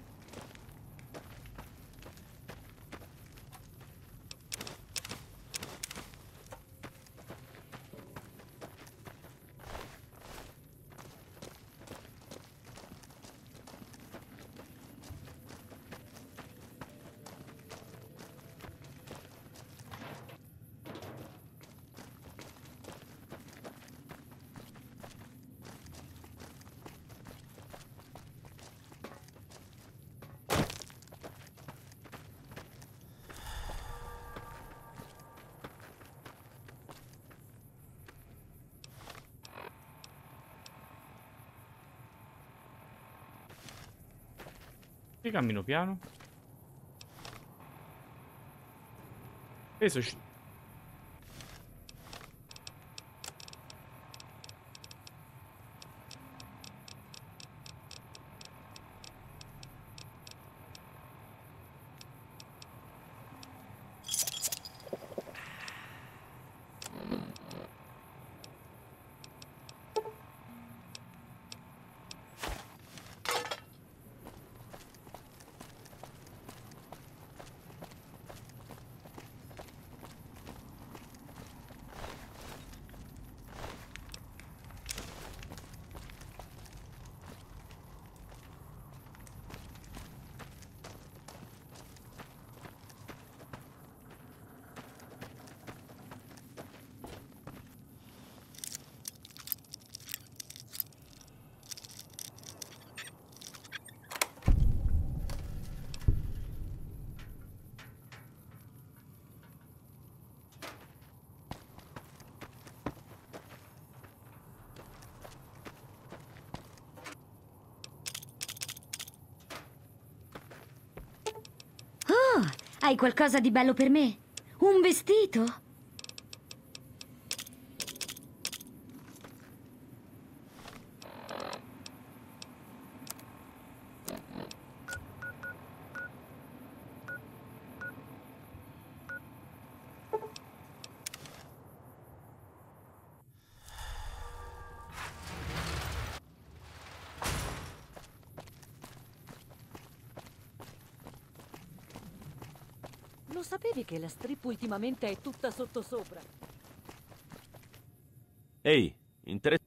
Cammino piano. Peso. Hai qualcosa di bello per me? Un vestito? Sapevi che la strip ultimamente è tutta sottosopra? Ehi, interessante.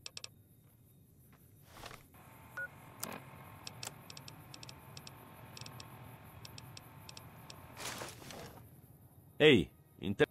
Ehi, interessante.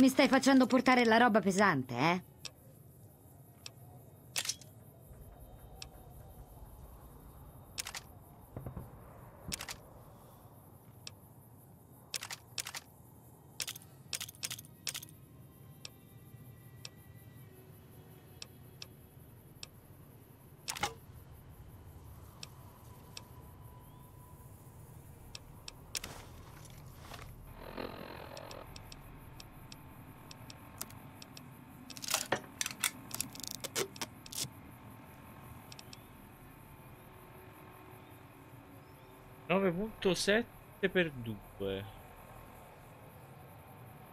Mi stai facendo portare la roba pesante, eh? nove virgola sette per due,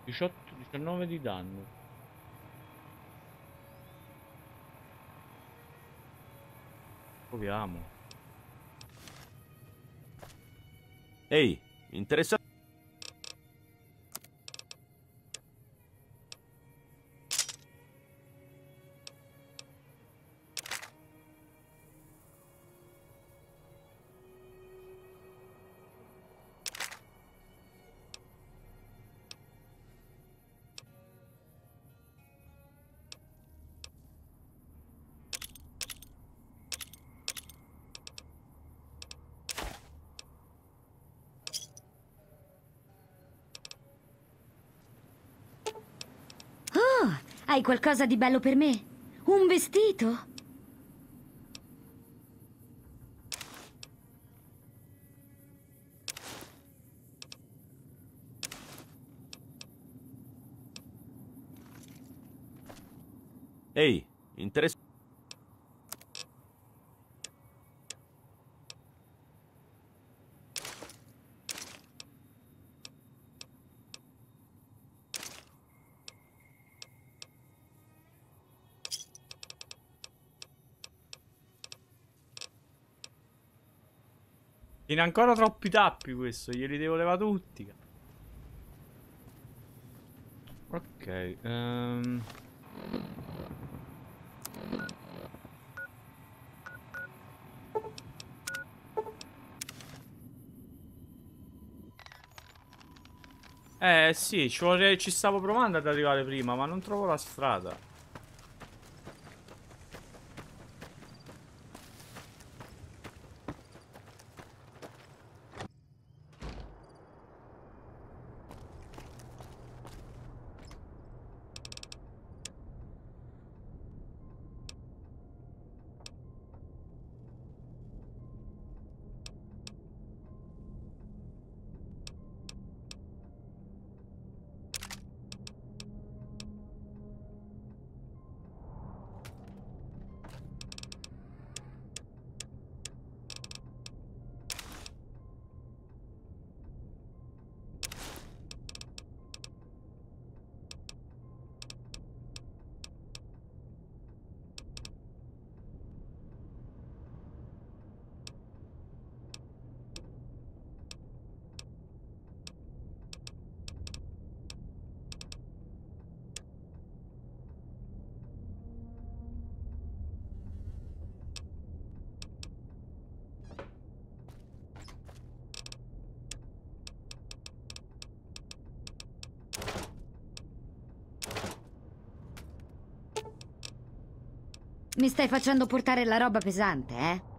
diciotto diciannove di danno. Proviamo. Ehi, interessante. Hai qualcosa di bello per me? Un vestito? Ehi, interessante. Tiene ancora troppi tappi questo, glieli devo levare tutti. Ok, um... eh sì, ci, vorrei... ci stavo provando ad arrivare prima, ma non trovo la strada. Mi stai facendo portare la roba pesante, eh?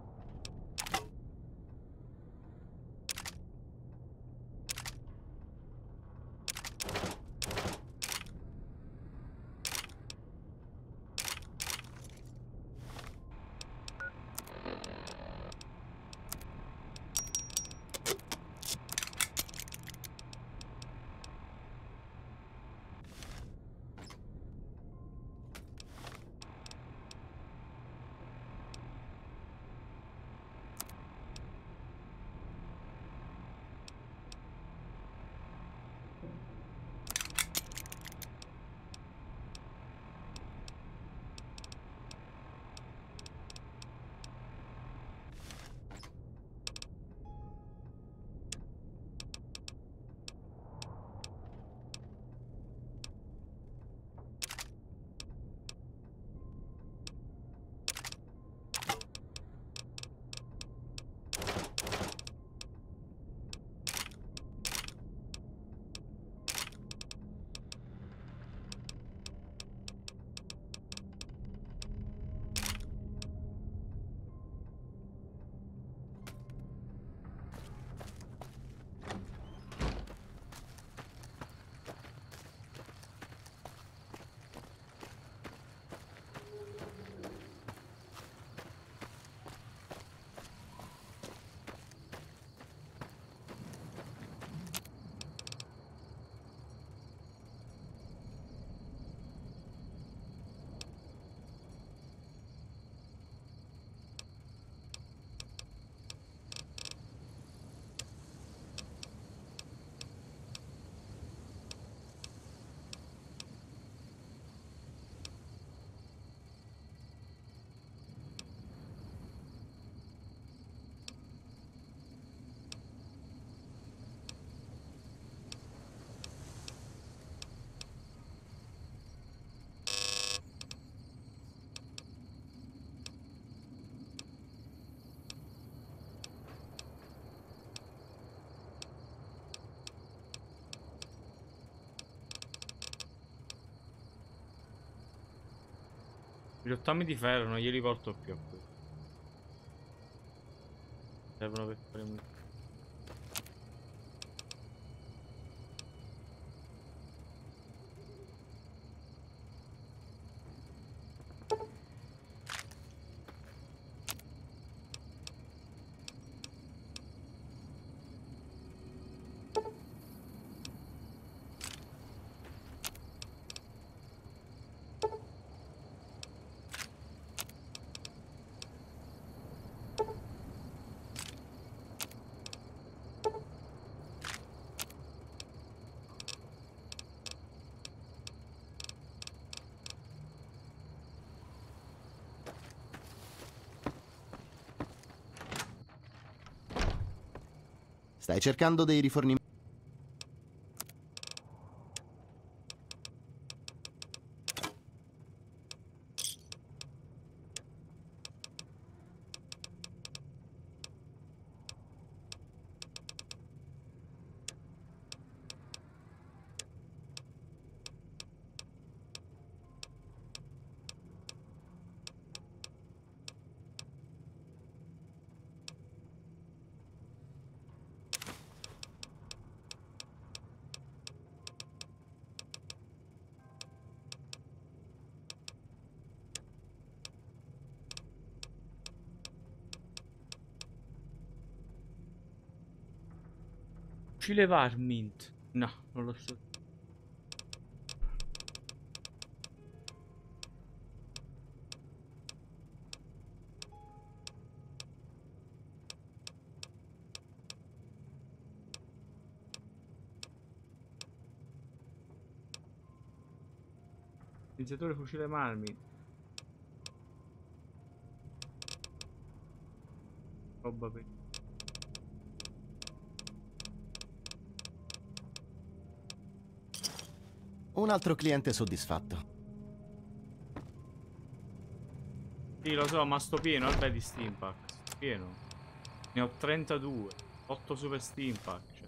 Gli ottami di ferro non glieli porto più a qui. Servono per fare un... Stai cercando dei rifornimenti? Fucile Varmint. No, non lo so. Utilizzatore fucile Varmint. Roba per... Un altro cliente soddisfatto. Sì, lo so, ma sto pieno, vabbè, di Stimpak. Sto pieno. Ne ho trentadue. otto super Stimpak. Cioè.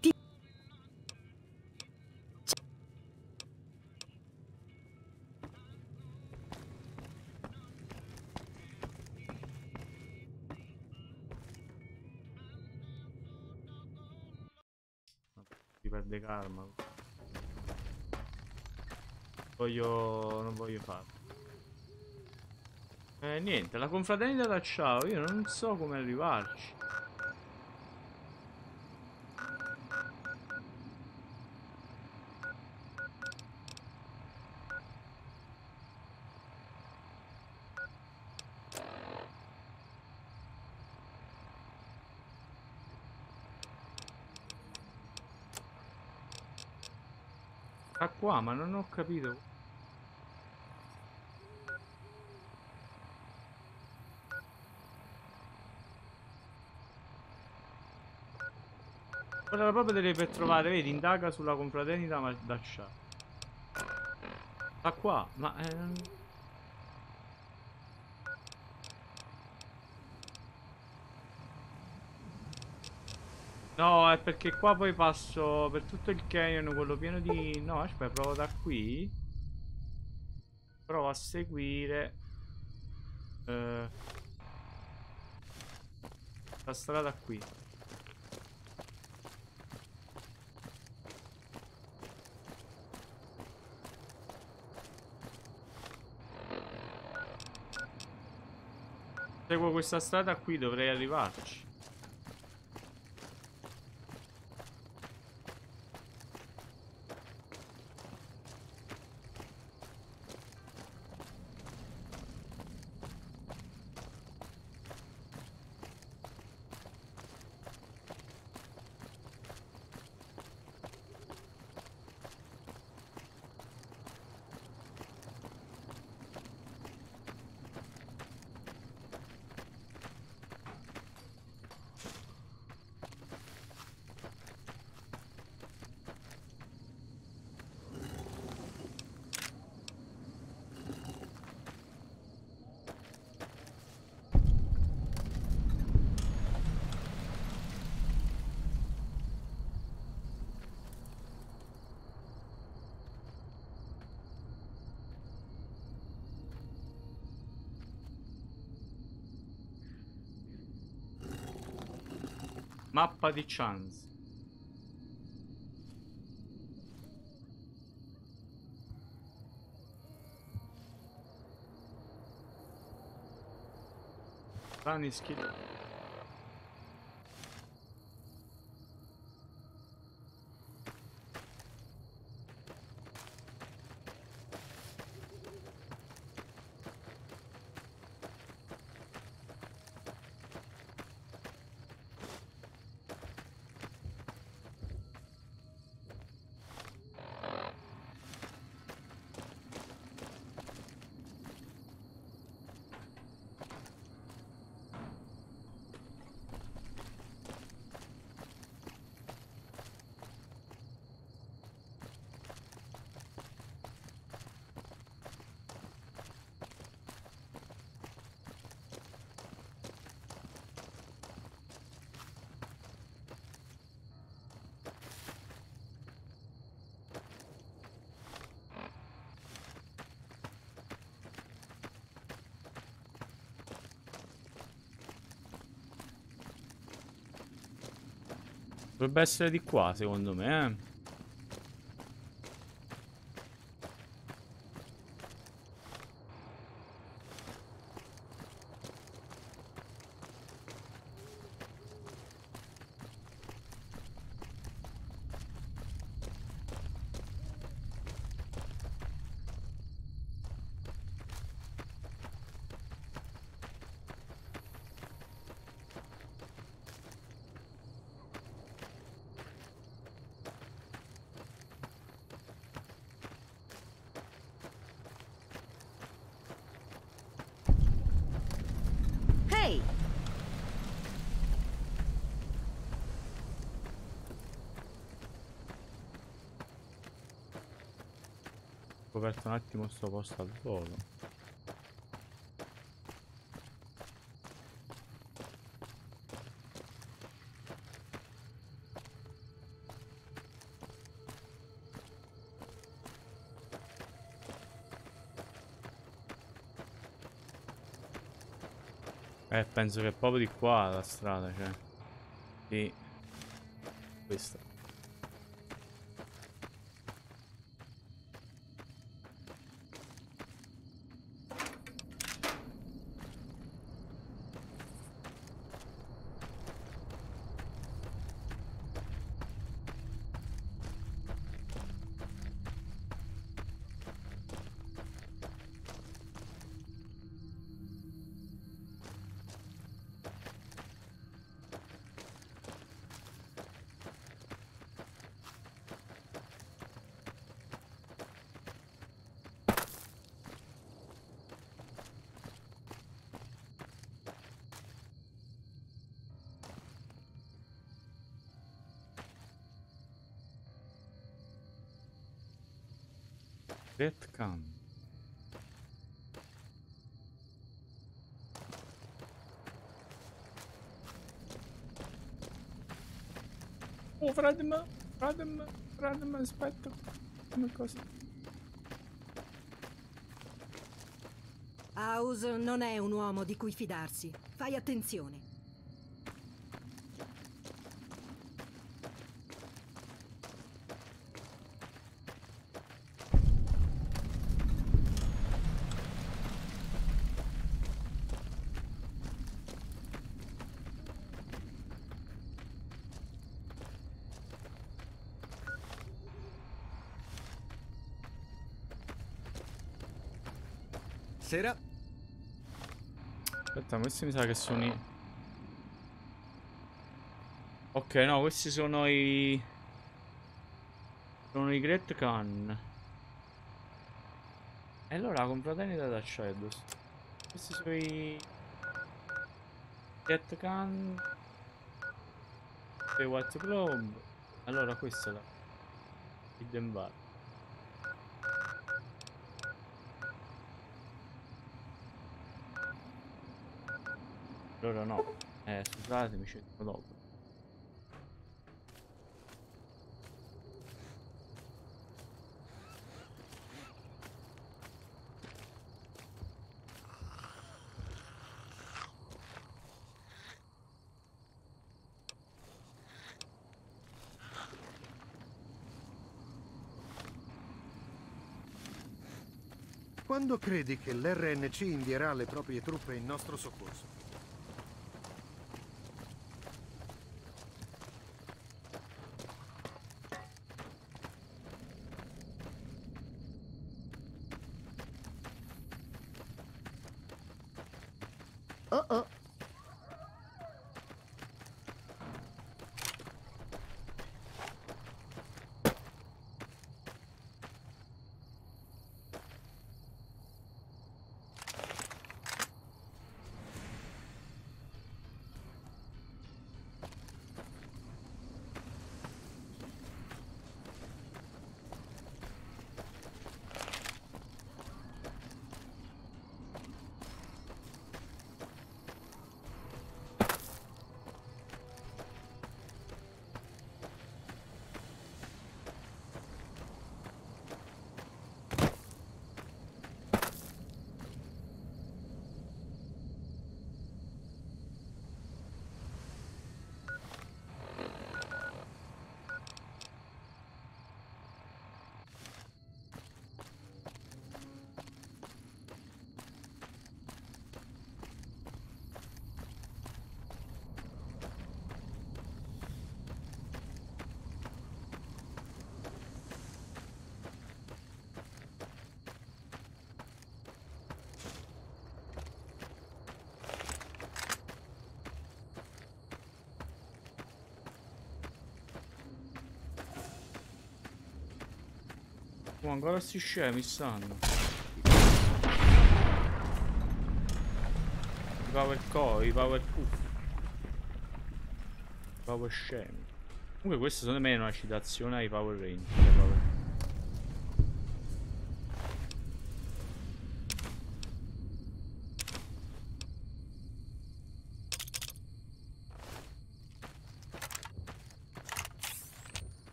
Ti... si perde karma. Voglio... non voglio farlo. Eh, niente, la confraternita da ciao, io non so come arrivarci. Qua, ma non ho capito. Ora proprio delle per trovare, vedi, indaga sulla confraternita ma da chat. Da qua, ma eh... no, è perché qua poi passo per tutto il canyon, quello pieno di... No, aspetta, provo da qui. Provo a seguire eh, la strada qui. Seguo questa strada qui, dovrei arrivarci. Mappa di Chance. Strani schifo. Dovrebbe essere di qua, secondo me, eh. Ho aperto un attimo sto posto al volo. Eh, penso che è proprio di qua la strada, cioè. Di questa. Great Khan. Oh, Radma, Radma, Radma, aspetta. Una cosa. House non è un uomo di cui fidarsi. Fai attenzione. Aspetta, questi mi sa che sono i... Ok, no, questi sono i... Sono i Great Khan. E allora, confraternita d'acciaio. Questi sono i... Great Khan. E White Glove. Allora, questa è la... Il Denbar. Allora no, eh, scusate, mi cerco dopo. Quando credi che l'R N C invierà le proprie truppe in nostro soccorso? Oh oh! Oh, ancora sti scemi stanno. I power coi, i power puff, i power scemi. Comunque questa secondo me è una citazione ai Power Ranger.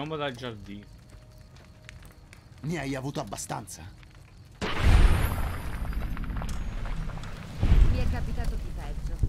Andiamo dal giardino. Ne hai avuto abbastanza? Mi è capitato di peggio.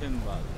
In valle.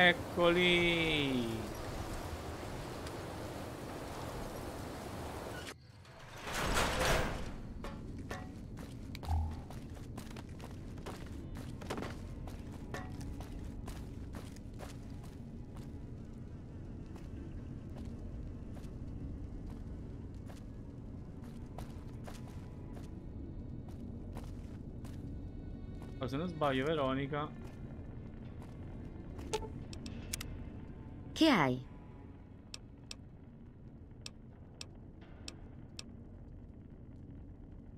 Eccoli! Se non sbaglio, Veronica. Che hai?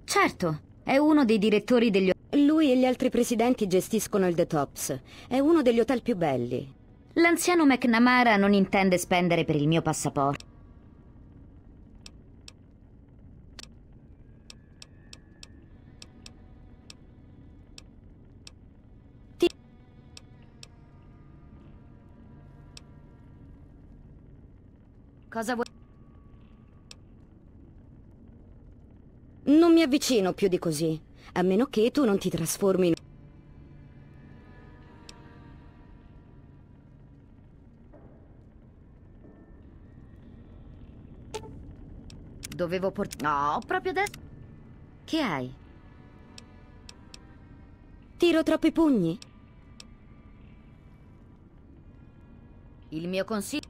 Certo, è uno dei direttori degli... Lui e gli altri presidenti gestiscono il The Tops. È uno degli hotel più belli. L'anziano McNamara non intende spendere per il mio passaporto. Cosa vuoi? Non mi avvicino più di così, a meno che tu non ti trasformi in... Dovevo portare... No, proprio adesso... Che hai? Tiro troppi pugni? Il mio consiglio...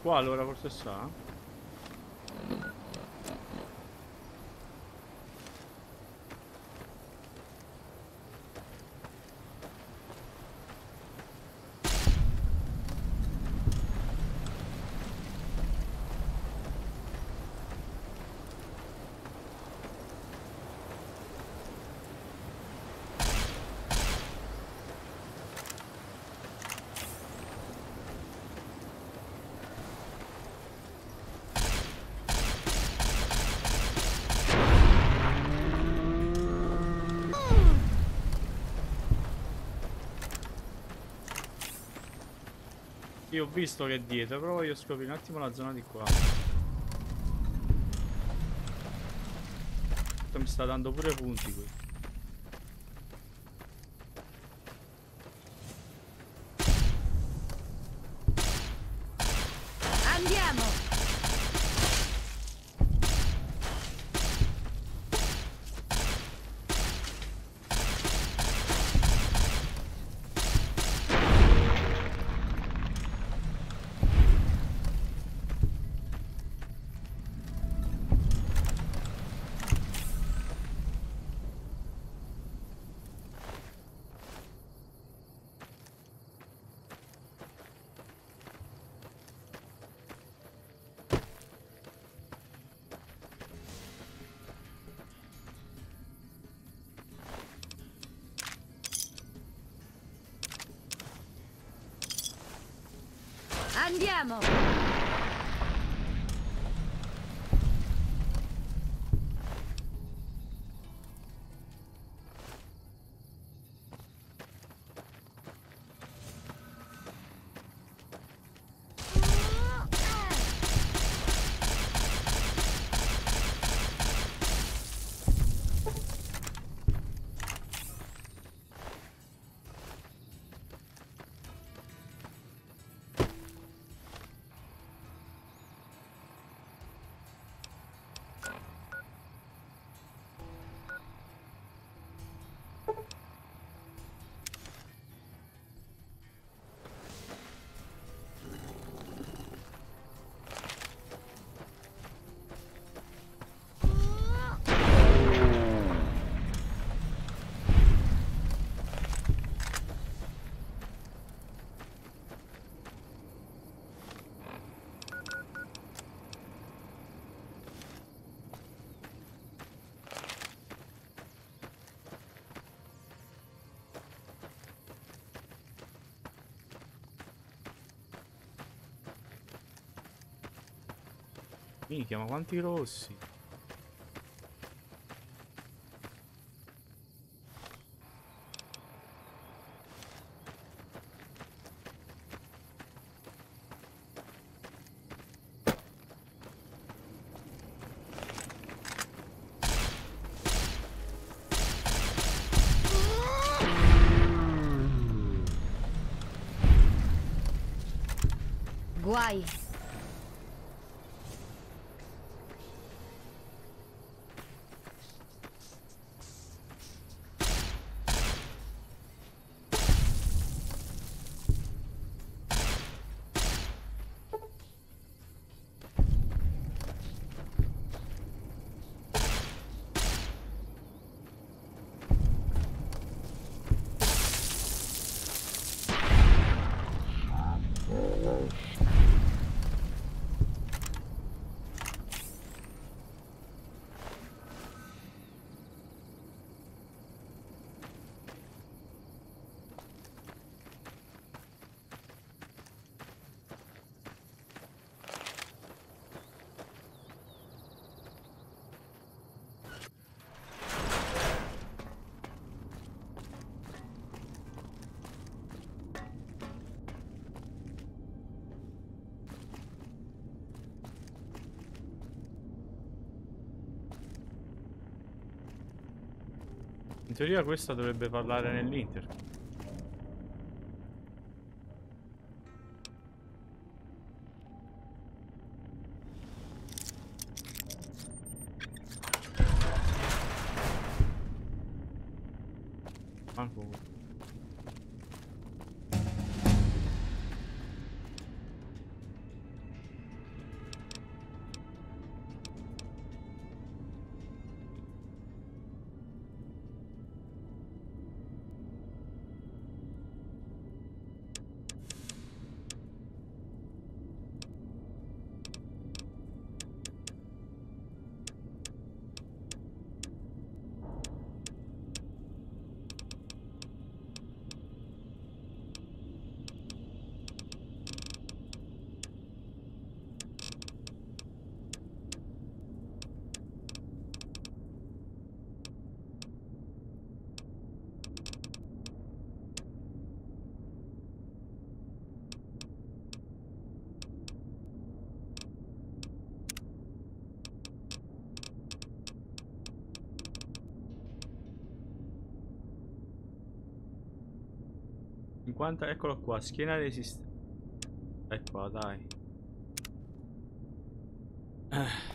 Qua allora forse sa. Io ho visto che è dietro, però voglio scoprire un attimo la zona di qua. Mi sta dando pure punti qui. Andiamo! Andiamo! Minchia, ma quanti rossi. Guai. In teoria questa dovrebbe parlare nell'inter. Ancora. cinquanta, eccolo qua, schiena resistente. Eccola, dai. Ah.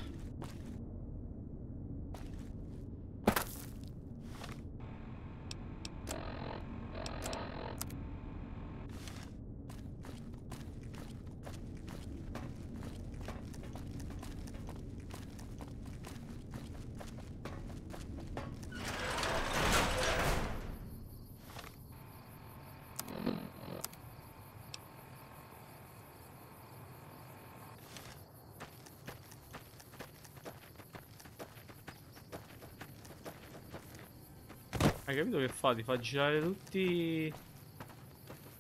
Hai capito che fa? Ti fa girare tutti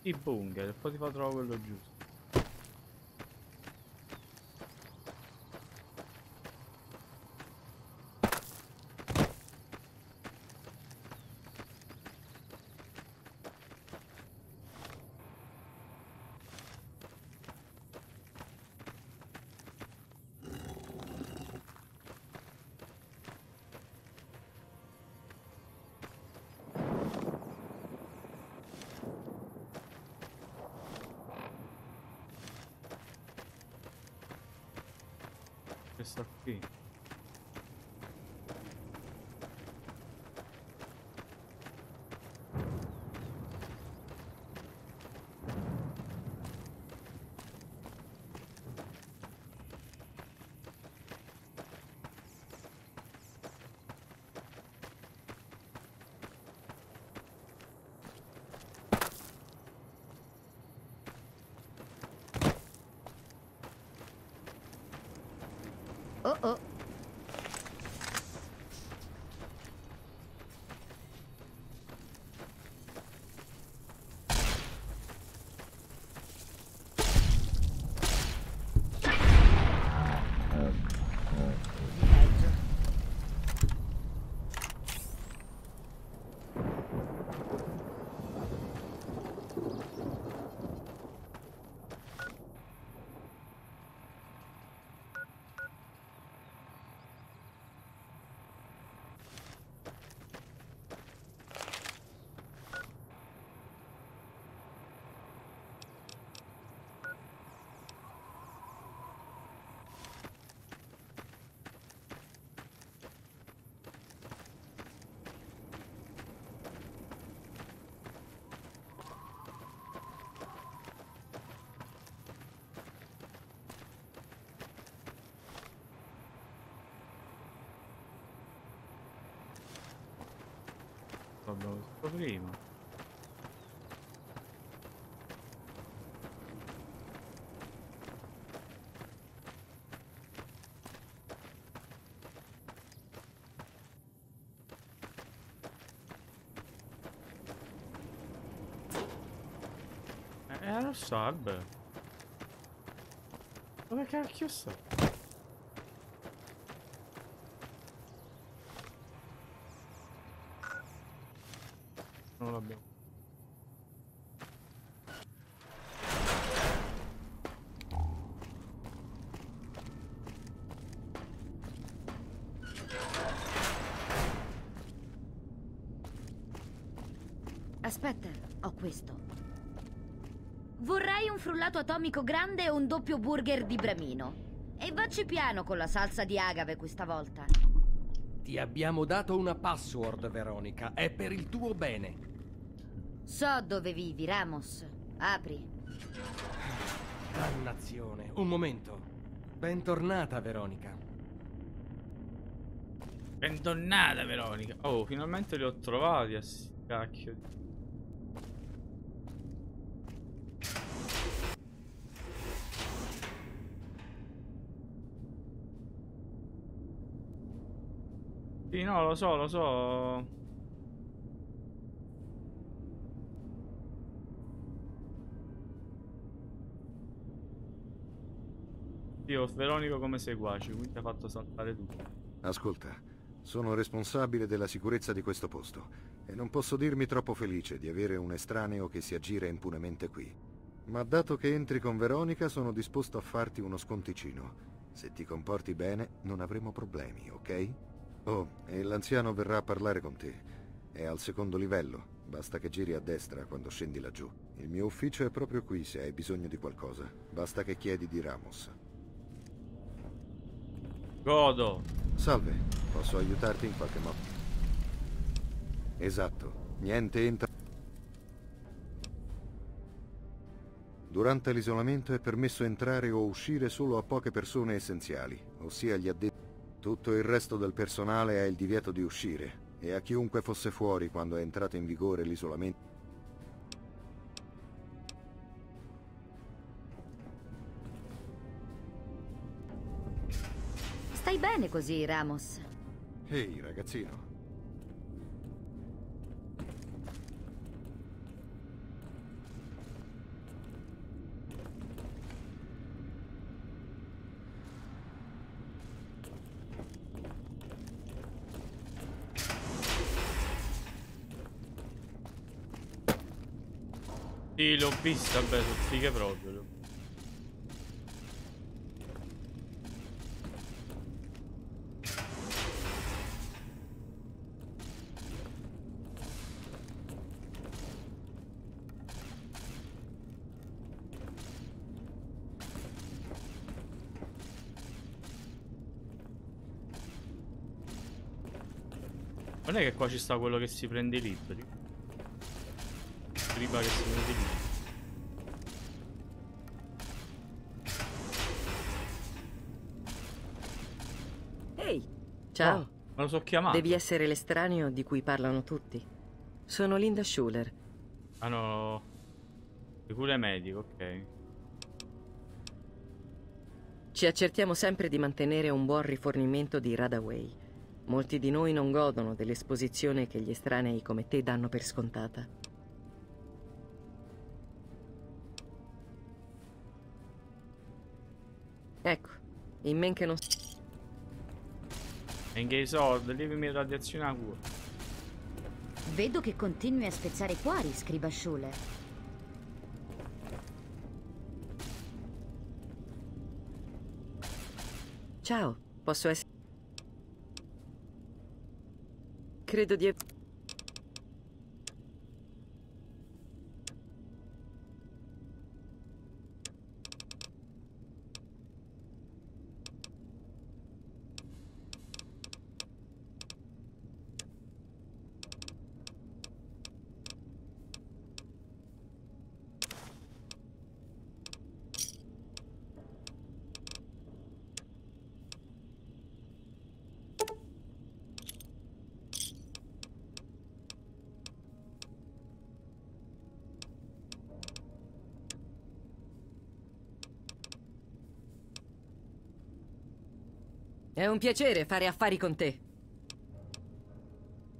i bunker e poi ti fa trovare quello giusto. Sta qui. Oh oh. prima. Eh, lo salve. Dove cacchio sta? Aspetta, ho questo. Vorrei un frullato atomico grande e un doppio burger di bramino. E vacci piano con la salsa di agave questa volta. Ti abbiamo dato una password, Veronica. È per il tuo bene. So dove vivi, Ramos. Apri. Dannazione. Un momento. Bentornata, Veronica. Bentornata, Veronica. Oh, finalmente li ho trovati, a sti cacchio. Sì, no, lo so, lo so. Io, Veronico come seguace, quindi ha fatto saltare tutto. Ascolta, sono responsabile della sicurezza di questo posto e non posso dirmi troppo felice di avere un estraneo che si aggira impunemente qui. Ma dato che entri con Veronica, sono disposto a farti uno sconticino. Se ti comporti bene, non avremo problemi, ok? Oh, e l'anziano verrà a parlare con te. È al secondo livello, basta che giri a destra quando scendi laggiù. Il mio ufficio è proprio qui se hai bisogno di qualcosa. Basta che chiedi di Ramos. Godo. Salve, posso aiutarti in qualche modo? Esatto, niente entra. Durante l'isolamento è permesso entrare o uscire solo a poche persone essenziali, ossia gli addetti. Tutto il resto del personale ha il divieto di uscire e a chiunque fosse fuori quando è entrato in vigore l'isolamento. Stai bene così, Ramos? Ehi, ragazzino. Sì, l'ho vista, beh, sono fighe proprio. Non è che qua ci sta quello che si prende i libri. Prima che si prende i libri. Ehi, hey, ciao. Oh, me lo so chiamato. Devi essere l'estraneo di cui parlano tutti. Sono Linda Schuller. Ah no, di cui è medico, ok. Ci accertiamo sempre di mantenere un buon rifornimento di Radaway. Molti di noi non godono dell'esposizione che gli estranei come te danno per scontata. Ecco, in men che non... Venga i soldi, levami radiazione a cuore. Vedo che continui a spezzare cuori, scriba Schuller. Ciao, posso essere... Credo di... È un piacere fare affari con te.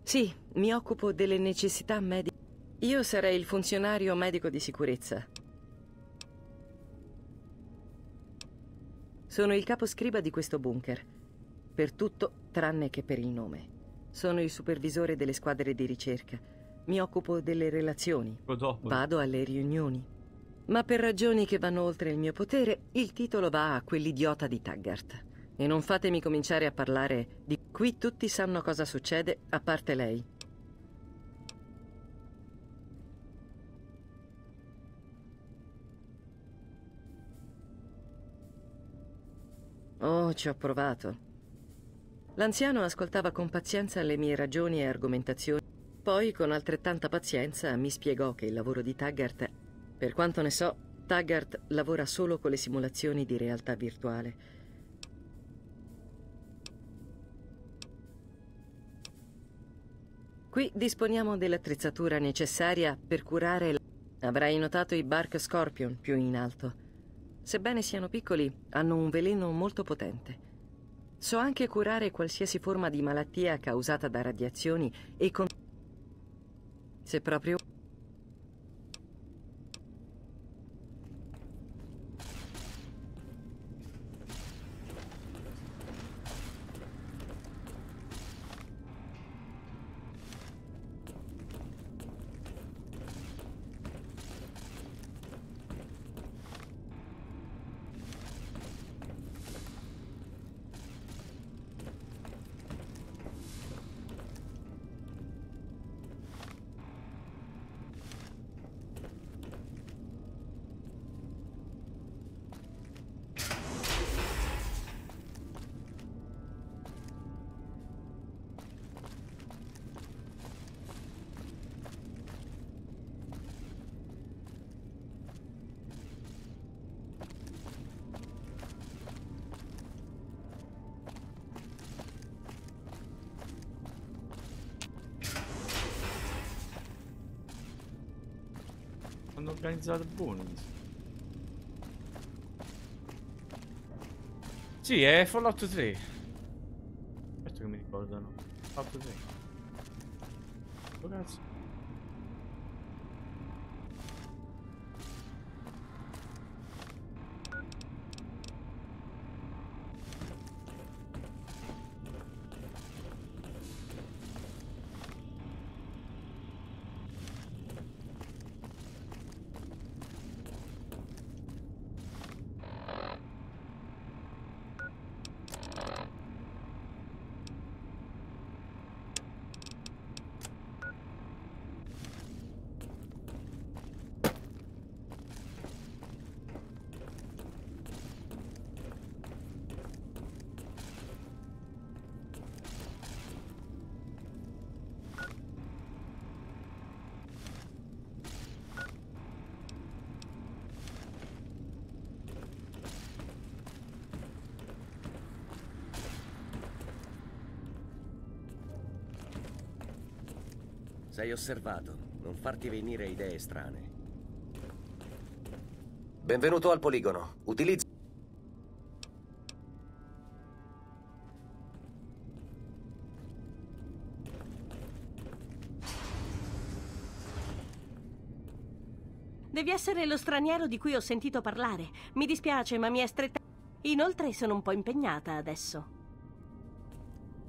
Sì, mi occupo delle necessità mediche. Io sarei il funzionario medico di sicurezza. Sono il caposcriba di questo bunker. Per tutto, tranne che per il nome. Sono il supervisore delle squadre di ricerca. Mi occupo delle relazioni. Vado alle riunioni. Ma per ragioni che vanno oltre il mio potere, il titolo va a quell'idiota di Taggart. E non fatemi cominciare a parlare di... Qui tutti sanno cosa succede, a parte lei. Oh, ci ho provato. L'anziano ascoltava con pazienza le mie ragioni e argomentazioni. Poi, con altrettanta pazienza, mi spiegò che il lavoro di Taggart... Per quanto ne so, Taggart lavora solo con le simulazioni di realtà virtuale. Qui disponiamo dell'attrezzatura necessaria per curare la... Avrai notato i Bark Scorpion più in alto. Sebbene siano piccoli, hanno un veleno molto potente. So anche curare qualsiasi forma di malattia causata da radiazioni e con... Se proprio... organizzato buono. Sì, è Fallout tre. Questo che mi ricordano. Fallout tre. Oh, cazzo. Sei osservato, non farti venire idee strane. Benvenuto al poligono. Utilizza... Devi essere lo straniero di cui ho sentito parlare. Mi dispiace, ma mi è stretta... Inoltre sono un po' impegnata adesso.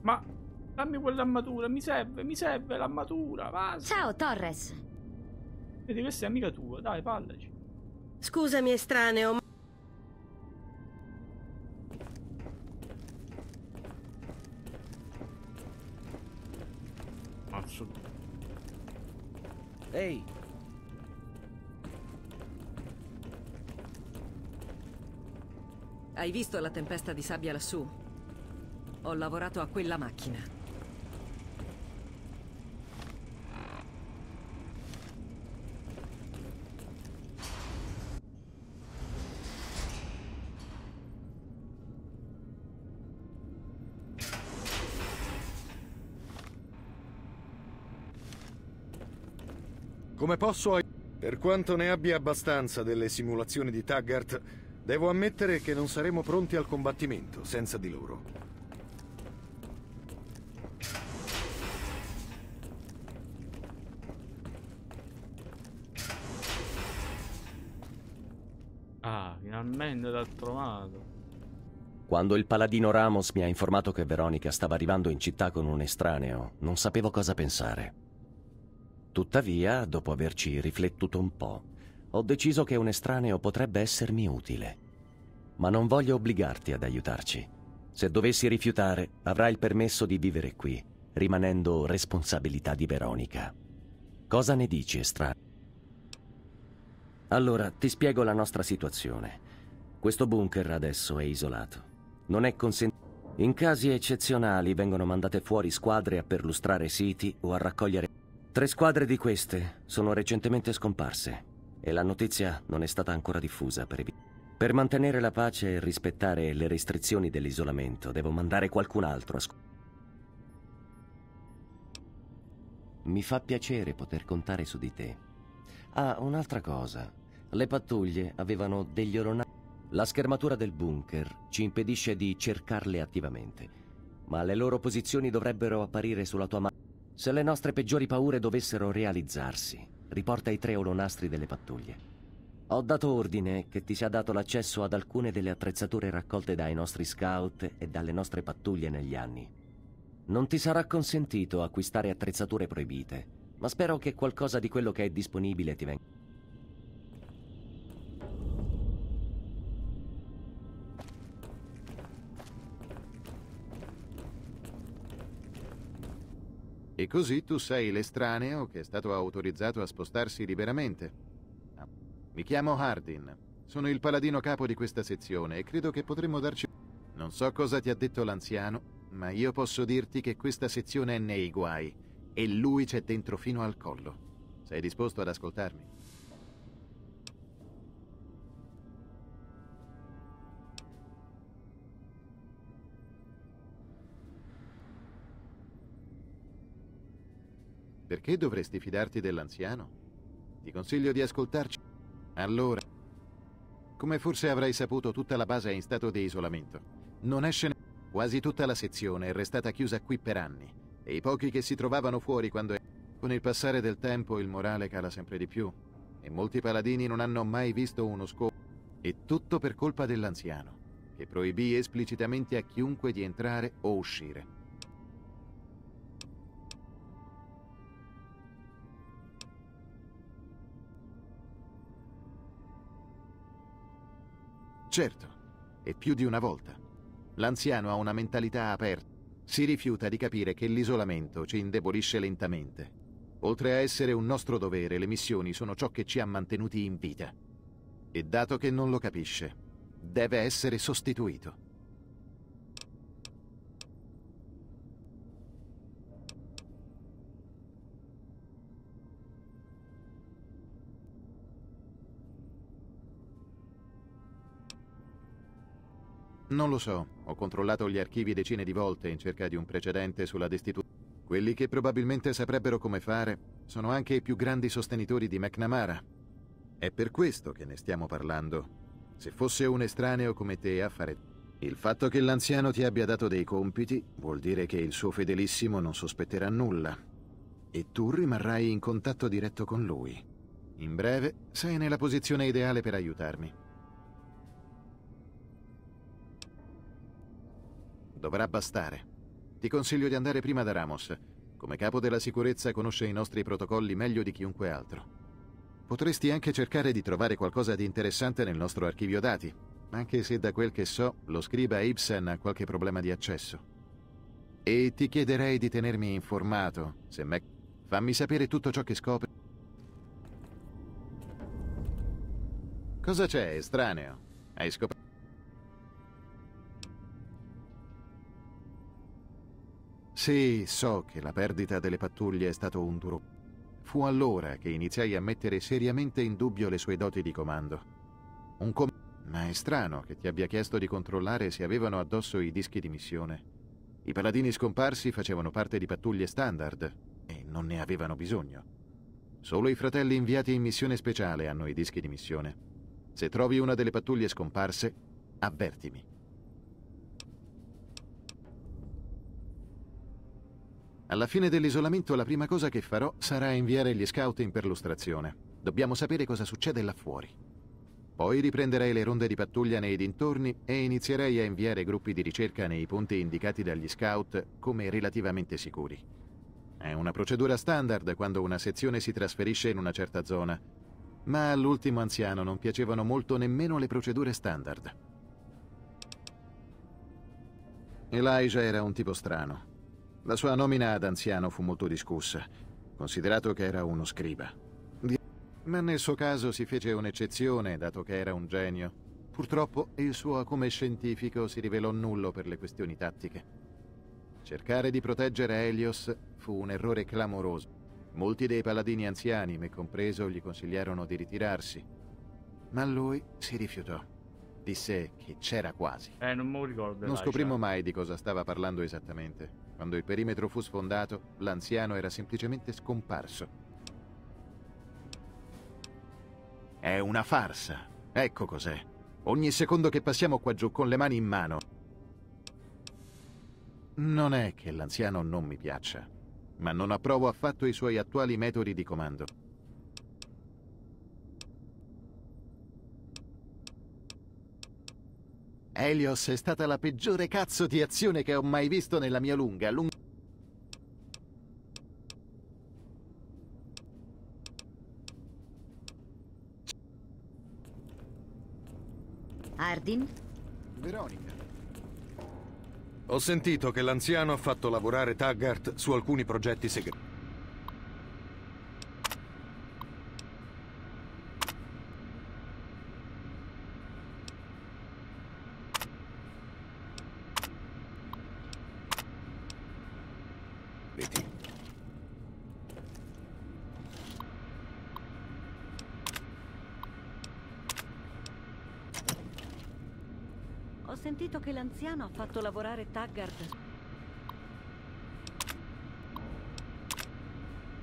Ma... Dammi quell'armatura, mi serve, mi serve l'armatura, vas. Ciao, Torres. Vedi, questa è amica tua, dai, parlaci. Scusami, estraneo, ma... Mazzo. Ehi. Hai visto la tempesta di sabbia lassù? Ho lavorato a quella macchina. Come posso... Per quanto ne abbia abbastanza delle simulazioni di Taggart, devo ammettere che non saremo pronti al combattimento senza di loro. Ah, finalmente l'ha trovato. Quando il paladino Ramos mi ha informato che Veronica stava arrivando in città con un estraneo, non sapevo cosa pensare. Tuttavia, dopo averci riflettuto un po', ho deciso che un estraneo potrebbe essermi utile. Ma non voglio obbligarti ad aiutarci. Se dovessi rifiutare, avrai il permesso di vivere qui, rimanendo responsabilità di Veronica. Cosa ne dici, estraneo? Allora, ti spiego la nostra situazione. Questo bunker adesso è isolato. Non è consentito. In casi eccezionali vengono mandate fuori squadre a perlustrare siti o a raccogliere. Tre squadre di queste sono recentemente scomparse e la notizia non è stata ancora diffusa. Per, per mantenere la pace e rispettare le restrizioni dell'isolamento devo mandare qualcun altro a scuola. Mi fa piacere poter contare su di te. Ah, un'altra cosa. Le pattuglie avevano degli oronari. La schermatura del bunker ci impedisce di cercarle attivamente, ma le loro posizioni dovrebbero apparire sulla tua mappa. Se le nostre peggiori paure dovessero realizzarsi, riporta i tre olonastri delle pattuglie. Ho dato ordine che ti sia dato l'accesso ad alcune delle attrezzature raccolte dai nostri scout e dalle nostre pattuglie negli anni. Non ti sarà consentito acquistare attrezzature proibite, ma spero che qualcosa di quello che è disponibile ti venga. E così tu sei l'estraneo che è stato autorizzato a spostarsi liberamente. No. Mi chiamo Hardin, sono il paladino capo di questa sezione e credo che potremmo darci... Non so cosa ti ha detto l'anziano, ma io posso dirti che questa sezione è nei guai e lui c'è dentro fino al collo. Sei disposto ad ascoltarmi? Perché dovresti fidarti dell'anziano? Ti consiglio di ascoltarci. Allora, come forse avrai saputo, tutta la base è in stato di isolamento. Non esce ne... Quasi tutta la sezione è restata chiusa qui per anni, e i pochi che si trovavano fuori quando... Con il passare del tempo il morale cala sempre di più, e molti paladini non hanno mai visto uno scopo. E tutto per colpa dell'anziano, che proibì esplicitamente a chiunque di entrare o uscire. Certo, e più di una volta. L'anziano ha una mentalità aperta. Si rifiuta di capire che l'isolamento ci indebolisce lentamente. Oltre a essere un nostro dovere, le missioni sono ciò che ci ha mantenuti in vita. E dato che non lo capisce, deve essere sostituito. Non lo so, ho controllato gli archivi decine di volte in cerca di un precedente sulla destituzione. Quelli che probabilmente saprebbero come fare sono anche i più grandi sostenitori di McNamara. È per questo che ne stiamo parlando. Se fosse un estraneo come te a fare... Il fatto che l'anziano ti abbia dato dei compiti vuol dire che il suo fedelissimo non sospetterà nulla. E tu rimarrai in contatto diretto con lui. In breve, sei nella posizione ideale per aiutarmi. Dovrà bastare. Ti consiglio di andare prima da Ramos. Come capo della sicurezza conosce i nostri protocolli meglio di chiunque altro. Potresti anche cercare di trovare qualcosa di interessante nel nostro archivio dati, anche se da quel che so lo scriba Ibsen ha qualche problema di accesso. E ti chiederei di tenermi informato, se me... Fammi sapere tutto ciò che scopri. Cosa c'è, estraneo? Hai scoperto? Sì, so che la perdita delle pattuglie è stato un duro... Fu allora che iniziai a mettere seriamente in dubbio le sue doti di comando. Un com... Ma è strano che ti abbia chiesto di controllare se avevano addosso i dischi di missione. I paladini scomparsi facevano parte di pattuglie standard e non ne avevano bisogno. Solo i fratelli inviati in missione speciale hanno i dischi di missione. Se trovi una delle pattuglie scomparse, avvertimi. Alla fine dell'isolamento la prima cosa che farò sarà inviare gli scout in perlustrazione. Dobbiamo sapere cosa succede là fuori. Poi riprenderei le ronde di pattuglia nei dintorni e inizierei a inviare gruppi di ricerca nei punti indicati dagli scout come relativamente sicuri. È una procedura standard quando una sezione si trasferisce in una certa zona, ma all'ultimo anziano non piacevano molto nemmeno le procedure standard. Elijah era un tipo strano. La sua nomina ad anziano fu molto discussa, considerato che era uno scriba. Ma nel suo caso si fece un'eccezione, dato che era un genio. Purtroppo il suo acume scientifico si rivelò nullo per le questioni tattiche. Cercare di proteggere Helios fu un errore clamoroso. Molti dei paladini anziani, me compreso, gli consigliarono di ritirarsi. Ma lui si rifiutò. Disse che c'era quasi. Eh, non me lo ricordo. Non scoprimmo mai di cosa stava parlando esattamente. Quando il perimetro fu sfondato, l'anziano era semplicemente scomparso. È una farsa. Ecco cos'è. Ogni secondo che passiamo qua giù con le mani in mano. Non è che l'anziano non mi piaccia, ma non approvo affatto i suoi attuali metodi di comando. Helios è stata la peggiore cazzo di azione che ho mai visto nella mia lunga, lunga... Hardin? Veronica. Ho sentito che l'anziano ha fatto lavorare Taggart su alcuni progetti segreti. Ho sentito che l'anziano ha fatto lavorare Taggart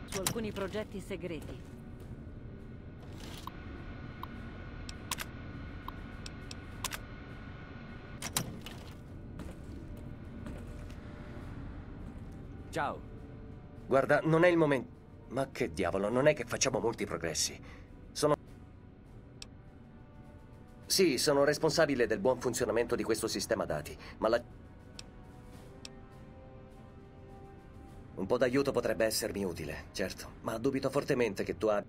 su alcuni progetti segreti. Ciao. Guarda, non è il momento. Ma che diavolo, non è che facciamo molti progressi. Sono... Sì, sono responsabile del buon funzionamento di questo sistema dati, ma la... Un po' d'aiuto potrebbe essermi utile, certo, ma dubito fortemente che tu abbia...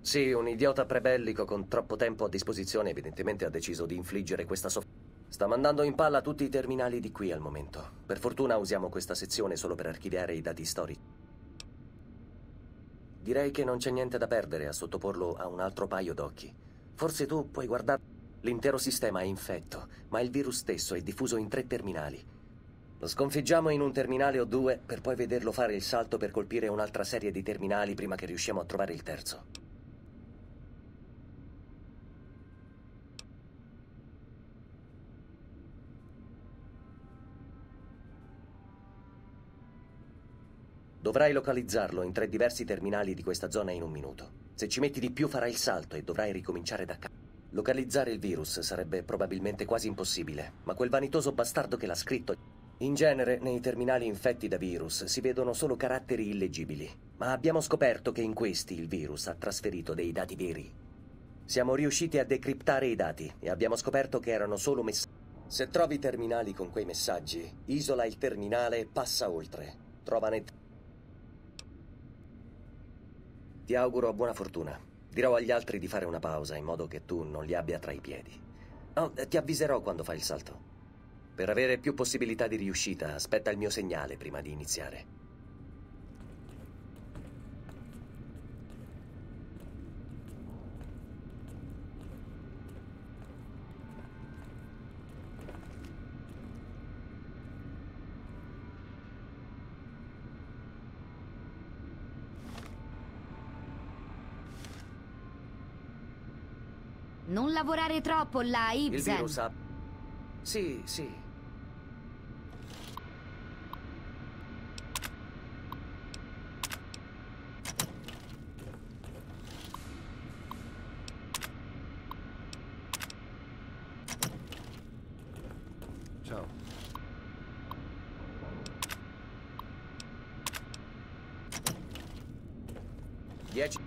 Sì, un idiota prebellico con troppo tempo a disposizione evidentemente ha deciso di infliggere questa sofferenza. Sta mandando in palla tutti i terminali di qui al momento. Per fortuna usiamo questa sezione solo per archiviare i dati storici. Direi che non c'è niente da perdere a sottoporlo a un altro paio d'occhi. Forse tu puoi guardare... L'intero sistema è infetto, ma il virus stesso è diffuso in tre terminali. Lo sconfiggiamo in un terminale o due, per poi vederlo fare il salto per colpire un'altra serie di terminali prima che riusciamo a trovare il terzo. Dovrai localizzarlo in tre diversi terminali di questa zona in un minuto. Se ci metti di più farai il salto e dovrai ricominciare da capo. Localizzare il virus sarebbe probabilmente quasi impossibile, ma quel vanitoso bastardo che l'ha scritto... In genere, nei terminali infetti da virus si vedono solo caratteri illeggibili, ma abbiamo scoperto che in questi il virus ha trasferito dei dati veri. Siamo riusciti a decriptare i dati e abbiamo scoperto che erano solo messaggi. Se trovi terminali con quei messaggi, isola il terminale e passa oltre. Trovane... Ti auguro buona fortuna. Dirò agli altri di fare una pausa in modo che tu non li abbia tra i piedi. Oh, ti avviserò quando fai il salto. Per avere più possibilità di riuscita, aspetta il mio segnale prima di iniziare. Non lavorare troppo là, Ibsen. Il virus ha... Sì, sì. Ciao. Dieci.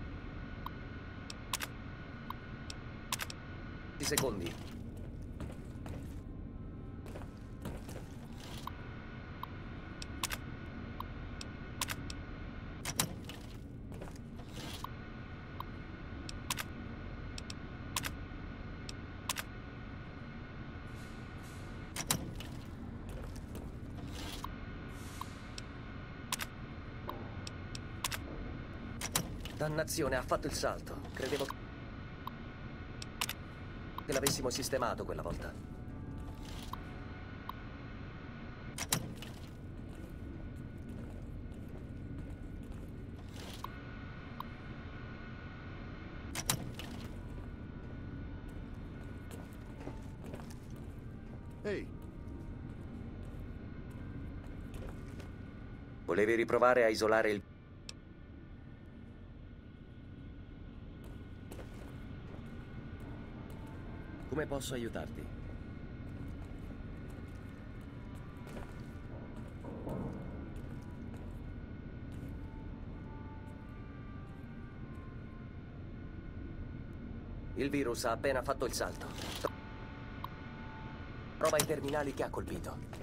venti secondi. Dannazione, ha fatto il salto. Credevo che l'avessimo sistemato quella volta. Ehi. Hey. Volevi riprovare a isolare il... Come posso aiutarti? Il virus ha appena fatto il salto. Prova i terminali che ha colpito.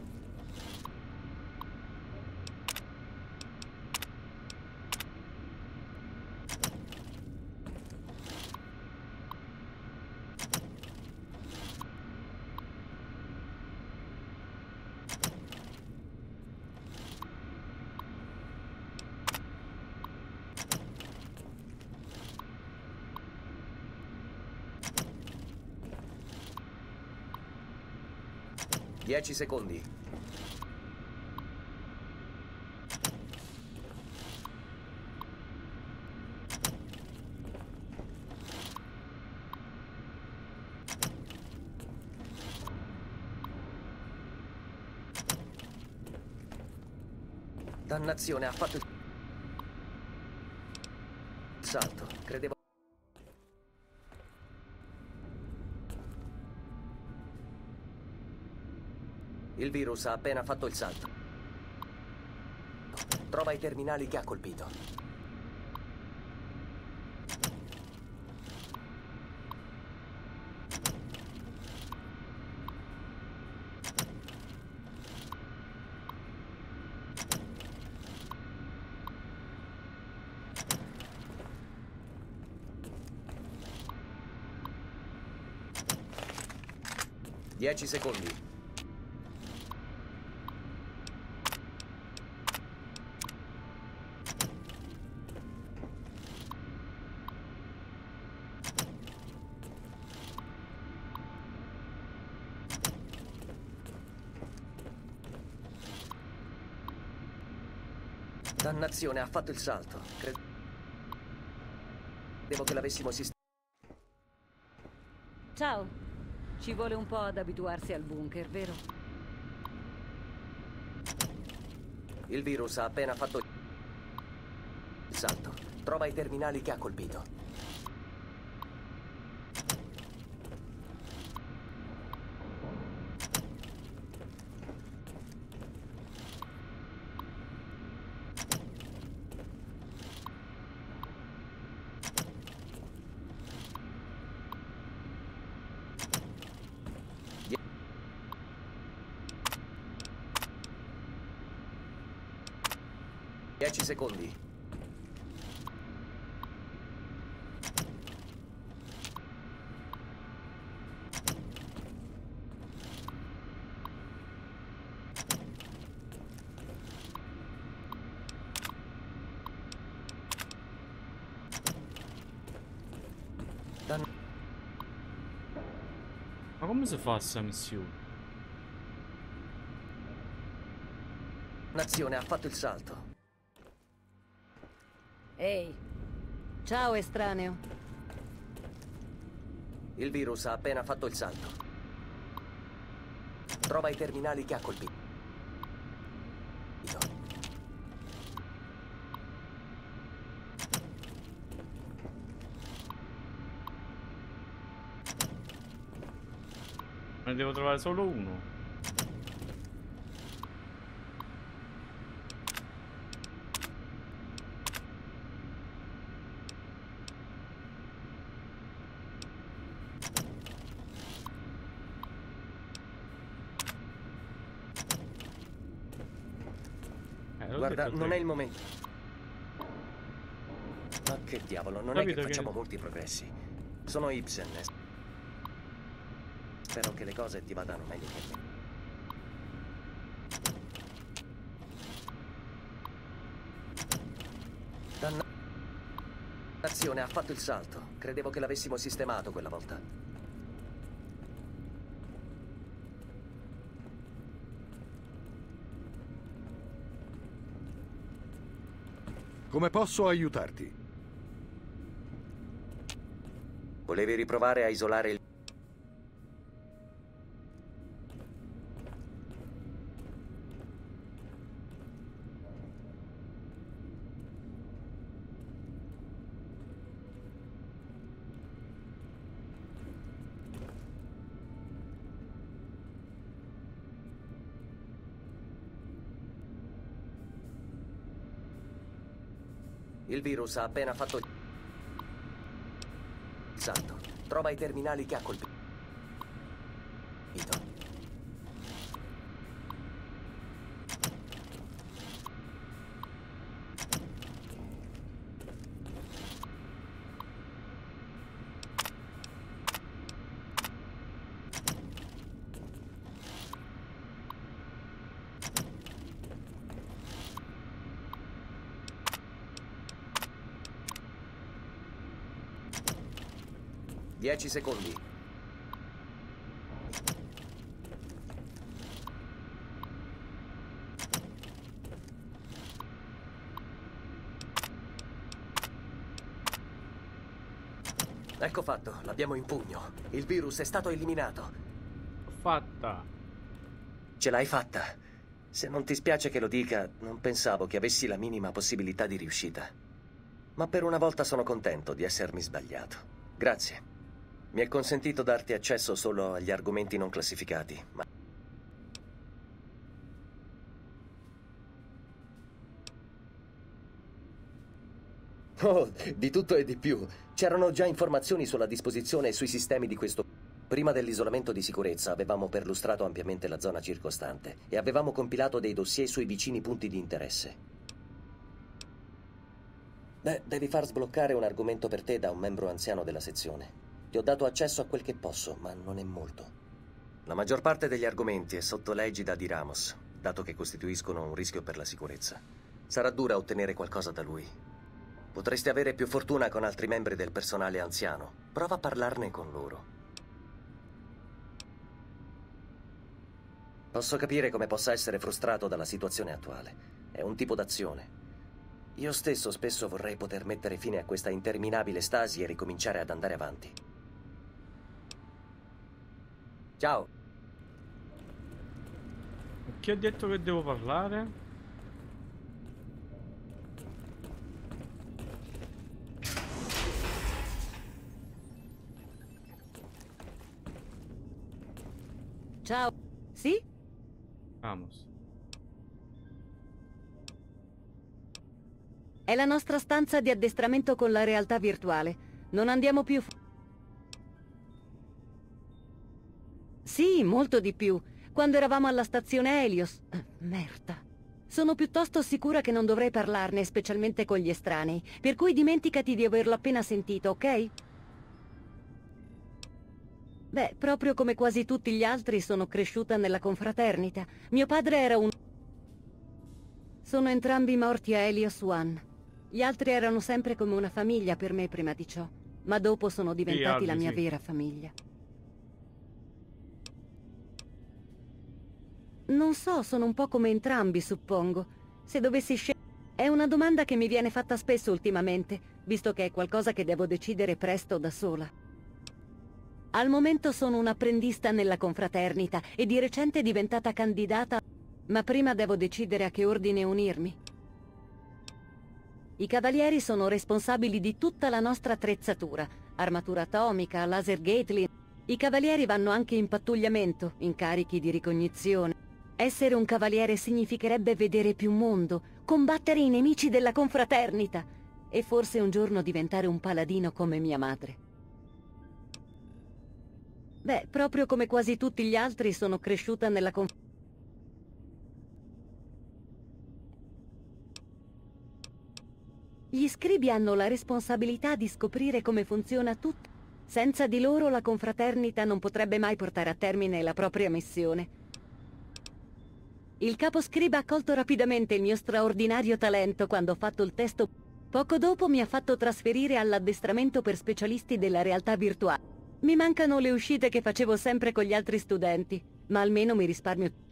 dieci secondi. Dannazione, ha fatto il salto. Credevo... Il virus ha appena fatto il salto. Trova i terminali che ha colpito. dieci secondi. Dannazione, ha fatto il salto. Credevo che l'avessimo sistemato. Ciao. Ci vuole un po' ad abituarsi al bunker, vero? Il virus ha appena fatto il salto. Trova i terminali che ha colpito. dieci secondi. Dan- Ma come si fa questa missione? Nazione, ha fatto il salto. Ehi, ciao estraneo. Il virus ha appena fatto il salto. Trova i terminali che ha colpito. Ne devo trovare solo uno. Guarda, non è il momento. Ma che diavolo, non è che facciamo molti progressi. Sono Ibsen. Spero che le cose ti vadano meglio che me. Dannazione, ha fatto il salto. Credevo che l'avessimo sistemato quella volta. Come posso aiutarti? Volevi riprovare a isolare il... Il virus ha appena fatto il salto. Trova i terminali che ha colpito. dieci secondi. Ecco fatto, l'abbiamo in pugno. Il virus è stato eliminato. Fatta. Ce l'hai fatta. Se non ti spiace che lo dica, non pensavo che avessi la minima possibilità di riuscita. Ma per una volta sono contento di essermi sbagliato. Grazie. Mi è consentito darti accesso solo agli argomenti non classificati, ma... Oh, di tutto e di più. C'erano già informazioni sulla disposizione e sui sistemi di questo... Prima dell'isolamento di sicurezza avevamo perlustrato ampiamente la zona circostante e avevamo compilato dei dossier sui vicini punti di interesse. Beh, devi far sbloccare un argomento per te da un membro anziano della sezione. Ti ho dato accesso a quel che posso, ma non è molto. La maggior parte degli argomenti è sotto l'egida di Ramos, dato che costituiscono un rischio per la sicurezza. Sarà dura ottenere qualcosa da lui. Potresti avere più fortuna con altri membri del personale anziano. Prova a parlarne con loro. Posso capire come possa essere frustrato dalla situazione attuale. È un tipo d'azione. Io stesso spesso vorrei poter mettere fine a questa interminabile stasi e ricominciare ad andare avanti. Ciao. Chi ha detto che devo parlare? Ciao. Sì? Ramos. È la nostra stanza di addestramento con la realtà virtuale. Non andiamo più fuori. Sì, molto di più. Quando eravamo alla stazione Helios... Merda. Sono piuttosto sicura che non dovrei parlarne, specialmente con gli estranei. Per cui dimenticati di averlo appena sentito, ok? Beh, proprio come quasi tutti gli altri, sono cresciuta nella confraternita. Mio padre era un... Sono entrambi morti a Helios One. Gli altri erano sempre come una famiglia per me prima di ciò. Ma dopo sono diventati la mia vera famiglia. Non so, sono un po' come entrambi, suppongo. Se dovessi scegliere... È una domanda che mi viene fatta spesso ultimamente, visto che è qualcosa che devo decidere presto da sola. Al momento sono un'apprendista nella confraternita e di recente è diventata candidata, ma prima devo decidere a che ordine unirmi. I cavalieri sono responsabili di tutta la nostra attrezzatura, armatura atomica, laser gatling. I cavalieri vanno anche in pattugliamento, incarichi di ricognizione. Essere un cavaliere significherebbe vedere più mondo, combattere i nemici della confraternita e forse un giorno diventare un paladino come mia madre. Beh, proprio come quasi tutti gli altri sono cresciuta nella confraternita. Gli scribi hanno la responsabilità di scoprire come funziona tutto. Senza di loro la confraternita non potrebbe mai portare a termine la propria missione. Il caposcriba ha colto rapidamente il mio straordinario talento quando ho fatto il testo. Poco dopo mi ha fatto trasferire all'addestramento per specialisti della realtà virtuale. Mi mancano le uscite che facevo sempre con gli altri studenti, ma almeno mi risparmio.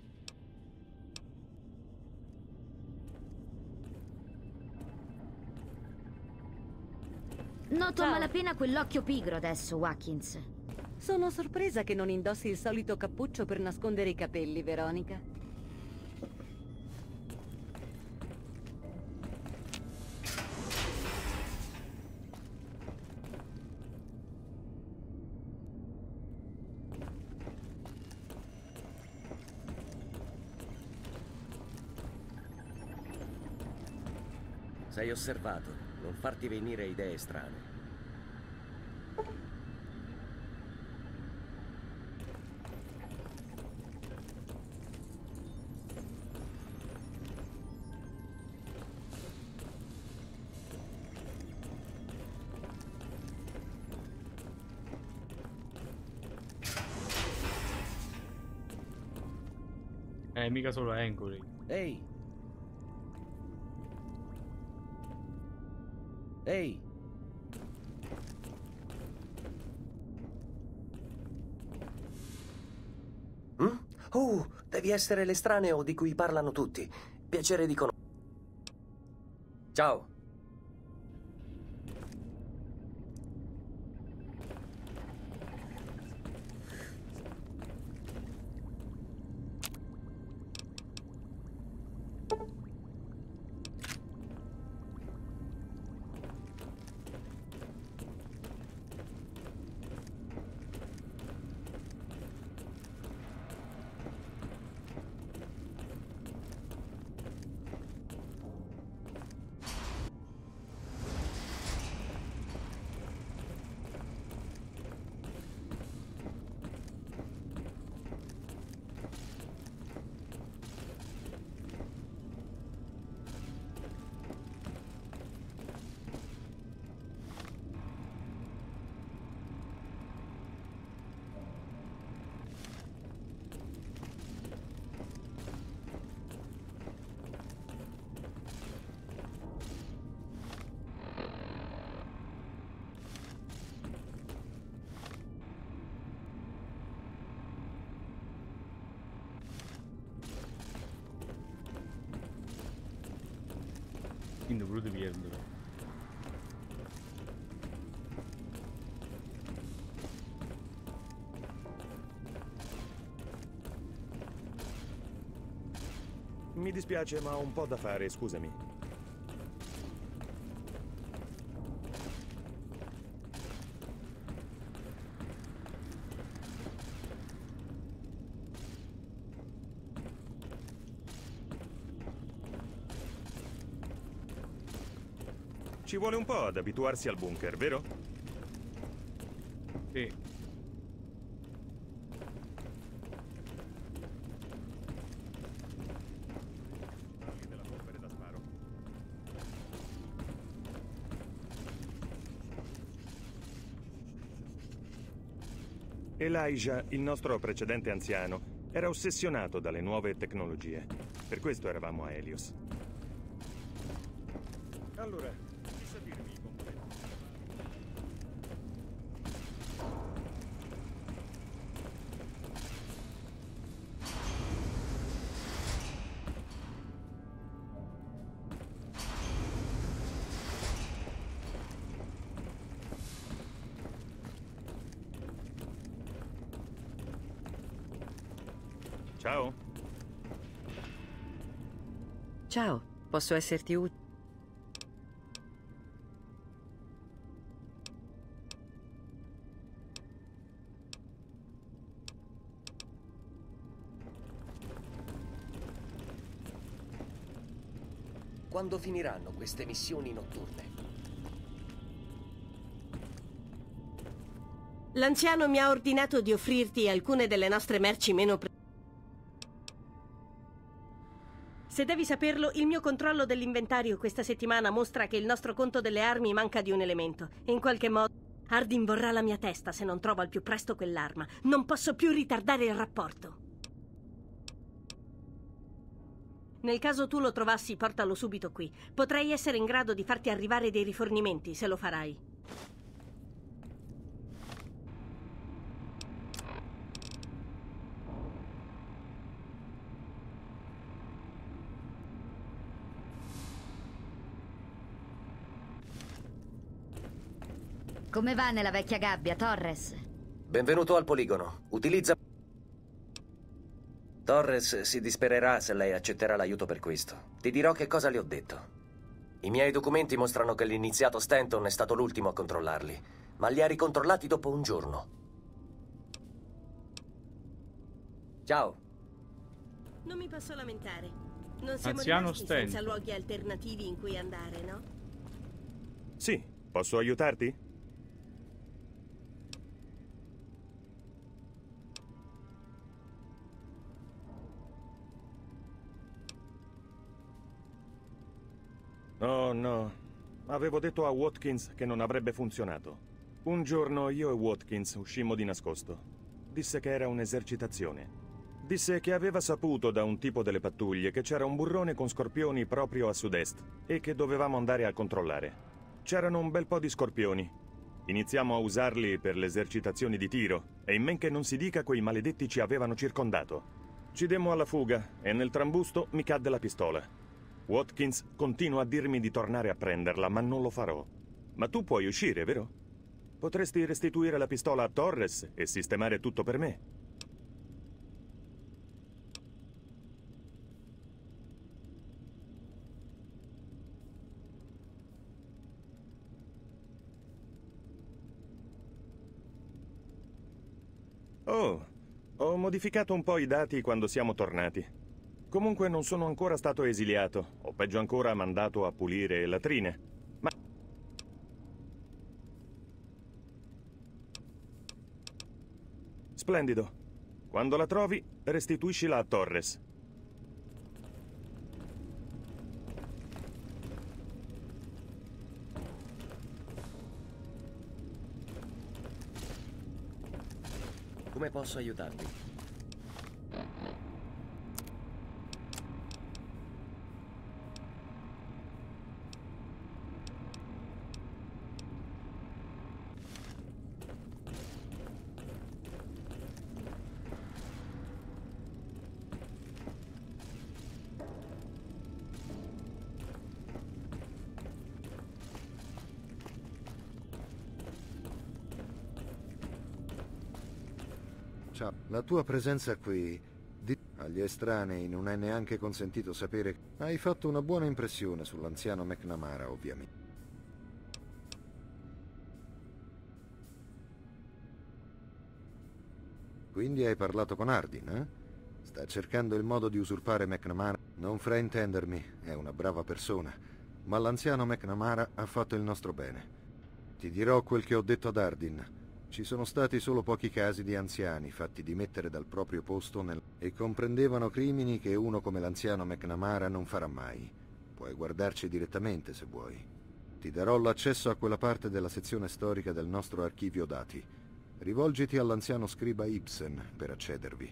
Noto a malapena quell'occhio pigro adesso, Watkins. Sono sorpresa che non indossi il solito cappuccio per nascondere i capelli, Veronica. Sei osservato, non farti venire idee strane. Eh, mica solo Angoli. Ehi! Ehi! Mm? Oh, devi essere l'estraneo di cui parlano tutti. Piacere di conoscere. Ciao! Quindi ho voluto vederlo. Mi dispiace, ma ho un po' da fare, scusami. Ci vuole un po' ad abituarsi al bunker, vero? Sì. Elijah, il nostro precedente anziano, era ossessionato dalle nuove tecnologie. Per questo eravamo a Helios. Allora... Ciao. Ciao, posso esserti utile? Quando finiranno queste missioni notturne? L'anziano mi ha ordinato di offrirti alcune delle nostre merci meno preziose. Se devi saperlo, il mio controllo dell'inventario questa settimana mostra che il nostro conto delle armi manca di un elemento. In qualche modo, Hardin vorrà la mia testa se non trovo al più presto quell'arma. Non posso più ritardare il rapporto. Nel caso tu lo trovassi, portalo subito qui. Potrei essere in grado di farti arrivare dei rifornimenti, se lo farai. Come va nella vecchia gabbia, Torres? Benvenuto al poligono. Utilizza... Torres si dispererà se lei accetterà l'aiuto per questo. Ti dirò che cosa le ho detto. I miei documenti mostrano che l'iniziato Stanton è stato l'ultimo a controllarli, ma li ha ricontrollati dopo un giorno. Ciao. Non mi posso lamentare. Non siamo rimasti senza luoghi alternativi in cui andare, no? Sì, posso aiutarti? Oh no, avevo detto a Watkins che non avrebbe funzionato. Un giorno io e Watkins uscimmo di nascosto. Disse che era un'esercitazione. Disse che aveva saputo da un tipo delle pattuglie che c'era un burrone con scorpioni proprio a sud-est e che dovevamo andare a controllare. C'erano un bel po' di scorpioni. Iniziamo a usarli per le esercitazioni di tiro e in men che non si dica quei maledetti ci avevano circondato. Ci demmo alla fuga e nel trambusto mi cadde la pistola. Watkins continua a dirmi di tornare a prenderla, ma non lo farò. Ma tu puoi uscire, vero? Potresti restituire la pistola a Torres e sistemare tutto per me. Oh, ho modificato un po' i dati quando siamo tornati. Comunque non sono ancora stato esiliato, o peggio ancora mandato a pulire latrine, ma... Splendido. Quando la trovi, restituiscila a Torres. Come posso aiutarvi? La tua presenza qui, di... agli estranei non è neanche consentito sapere. Hai fatto una buona impressione sull'anziano McNamara, ovviamente. Quindi hai parlato con Hardin, eh? Sta cercando il modo di usurpare McNamara? Non fraintendermi, è una brava persona, ma l'anziano McNamara ha fatto il nostro bene. Ti dirò quel che ho detto ad Hardin. Ci sono stati solo pochi casi di anziani fatti dimettere dal proprio posto nel... e comprendevano crimini che uno come l'anziano McNamara non farà mai. Puoi guardarci direttamente se vuoi. Ti darò l'accesso a quella parte della sezione storica del nostro archivio dati. Rivolgiti all'anziano scriba Ibsen per accedervi.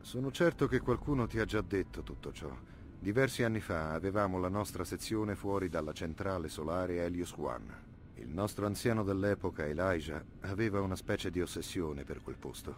Sono certo che qualcuno ti ha già detto tutto ciò. Diversi anni fa avevamo la nostra sezione fuori dalla centrale solare Helios One. Il nostro anziano dell'epoca, Elijah, aveva una specie di ossessione per quel posto.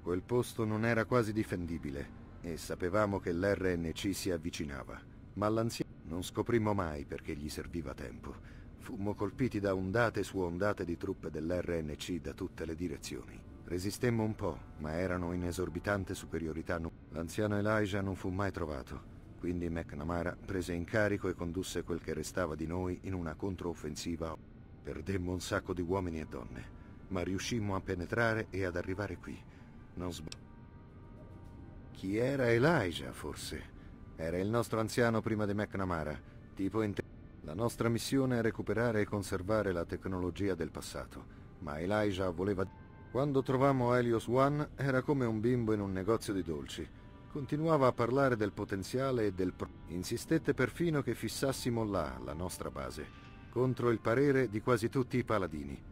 Quel posto non era quasi difendibile e sapevamo che l'R N C si avvicinava, ma l'anziano non scoprimmo mai perché gli serviva tempo. Fummo colpiti da ondate su ondate di truppe dell'R N C da tutte le direzioni. Resistemmo un po', ma erano in esorbitante superiorità. L'anziano Elijah non fu mai trovato. Quindi McNamara prese in carico e condusse quel che restava di noi in una controoffensiva. Perdemmo un sacco di uomini e donne, ma riuscimmo a penetrare e ad arrivare qui. Non sbaglio. Chi era Elijah, forse? Era il nostro anziano prima di McNamara, tipo inter... La nostra missione è recuperare e conservare la tecnologia del passato, ma Elijah voleva... Quando trovammo Helios One, era come un bimbo in un negozio di dolci. Continuava a parlare del potenziale e del pro... Insistette perfino che fissassimo là, la nostra base, contro il parere di quasi tutti i paladini.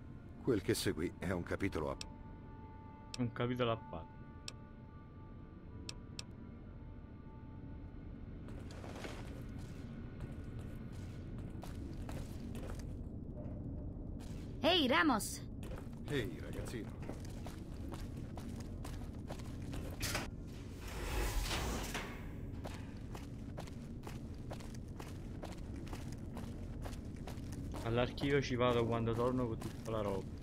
Quel che seguì è un capitolo a... Un capitolo a parte. Ehi, hey, Ramos! Ehi, hey, ragazzino. All'archivio ci vado quando torno con tutta la roba.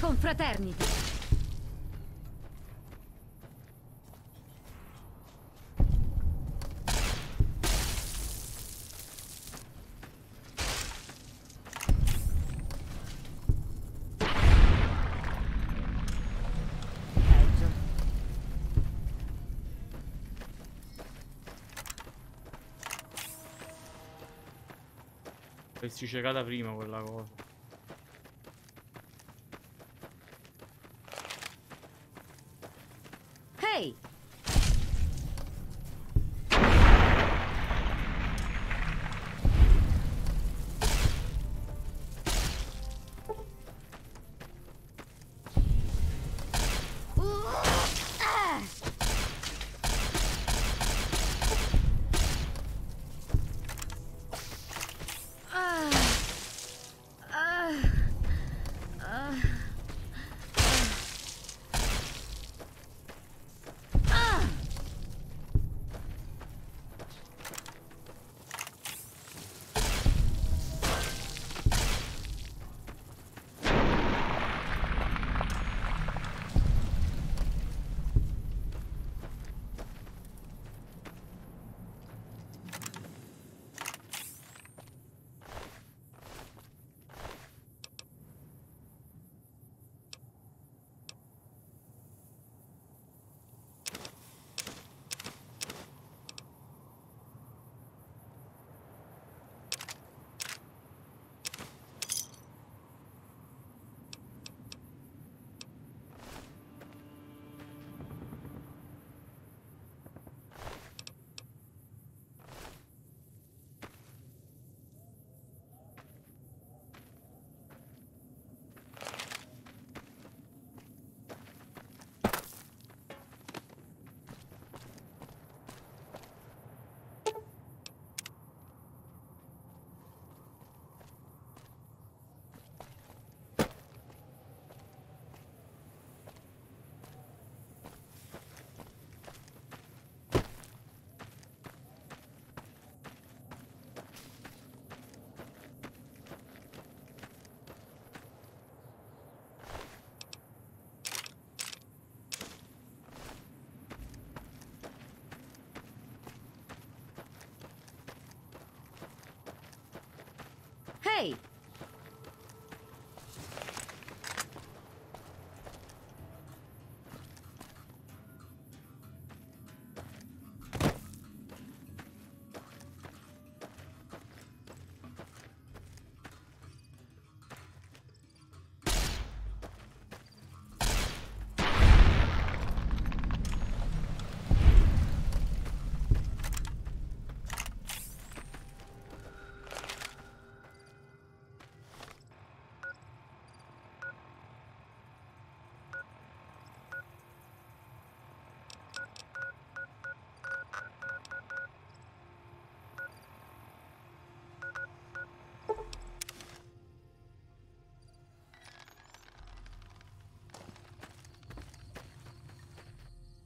Confraternita. Peggio. Avessi cercata prima quella cosa.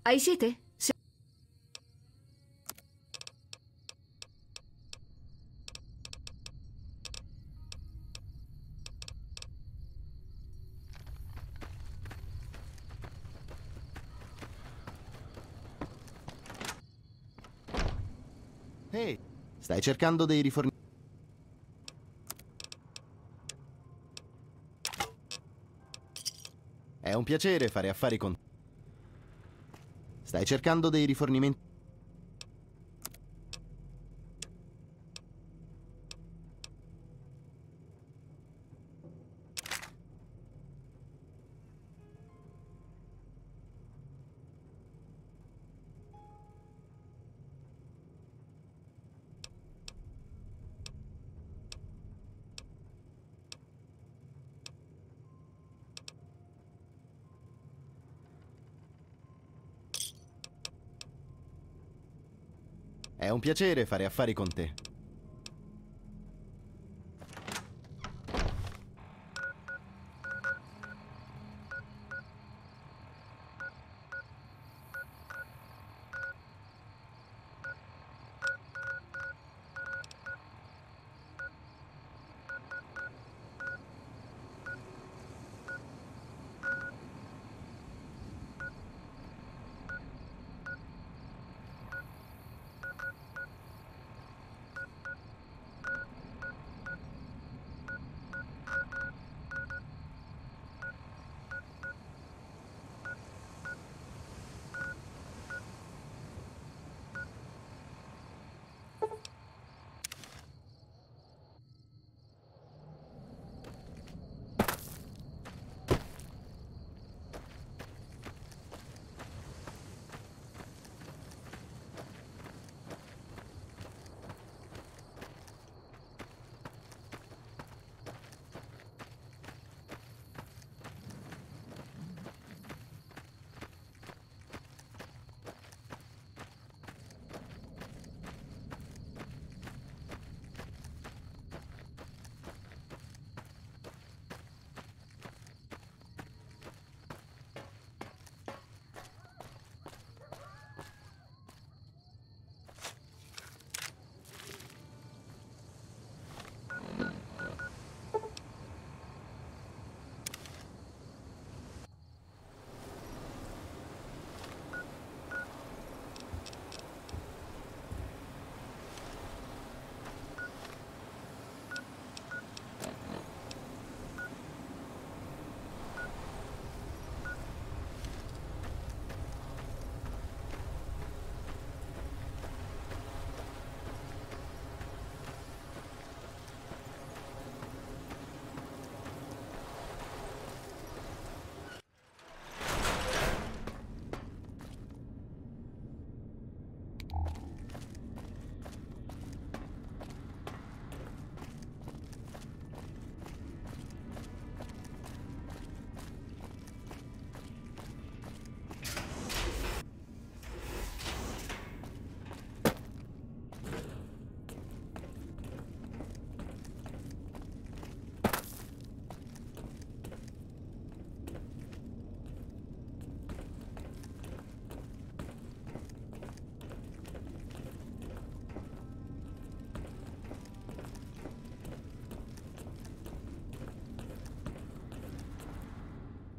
Hai sete? Sì. Ehi, hey, stai cercando dei rifornitori? È un piacere fare affari con te. Stai cercando dei rifornimenti? È un piacere fare affari con te.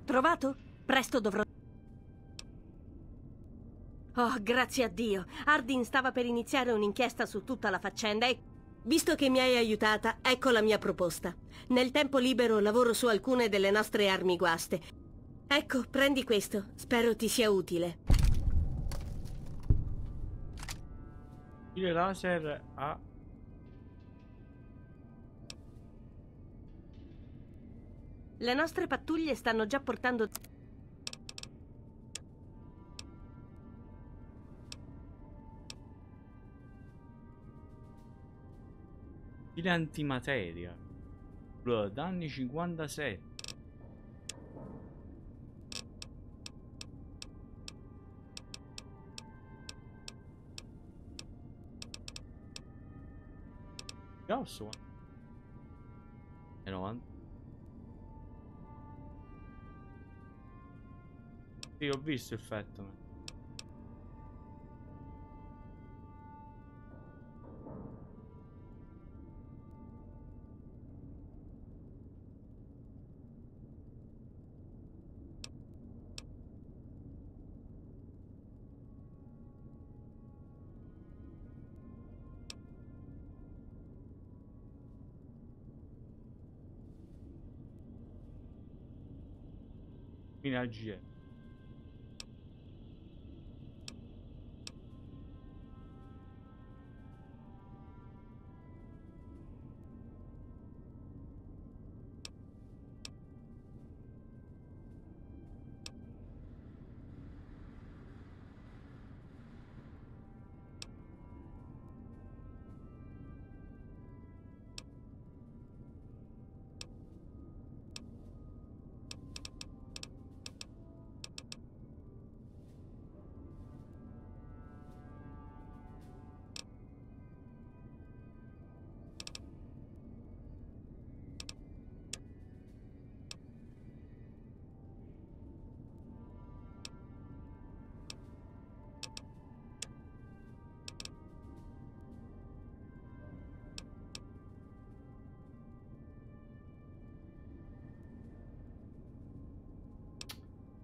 Trovato? Presto dovrò... Oh, grazie a Dio! Hardin stava per iniziare un'inchiesta su tutta la faccenda e... Visto che mi hai aiutata, ecco la mia proposta. Nel tempo libero lavoro su alcune delle nostre armi guaste. Ecco, prendi questo. Spero ti sia utile. Il laser ha... Le nostre pattuglie stanno già portando... File antimateria. Danni cinquantasette. Grosso. E novanta. Sì, ho visto il fatto. fino al G M.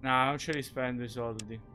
No, non ce li spendo i soldi.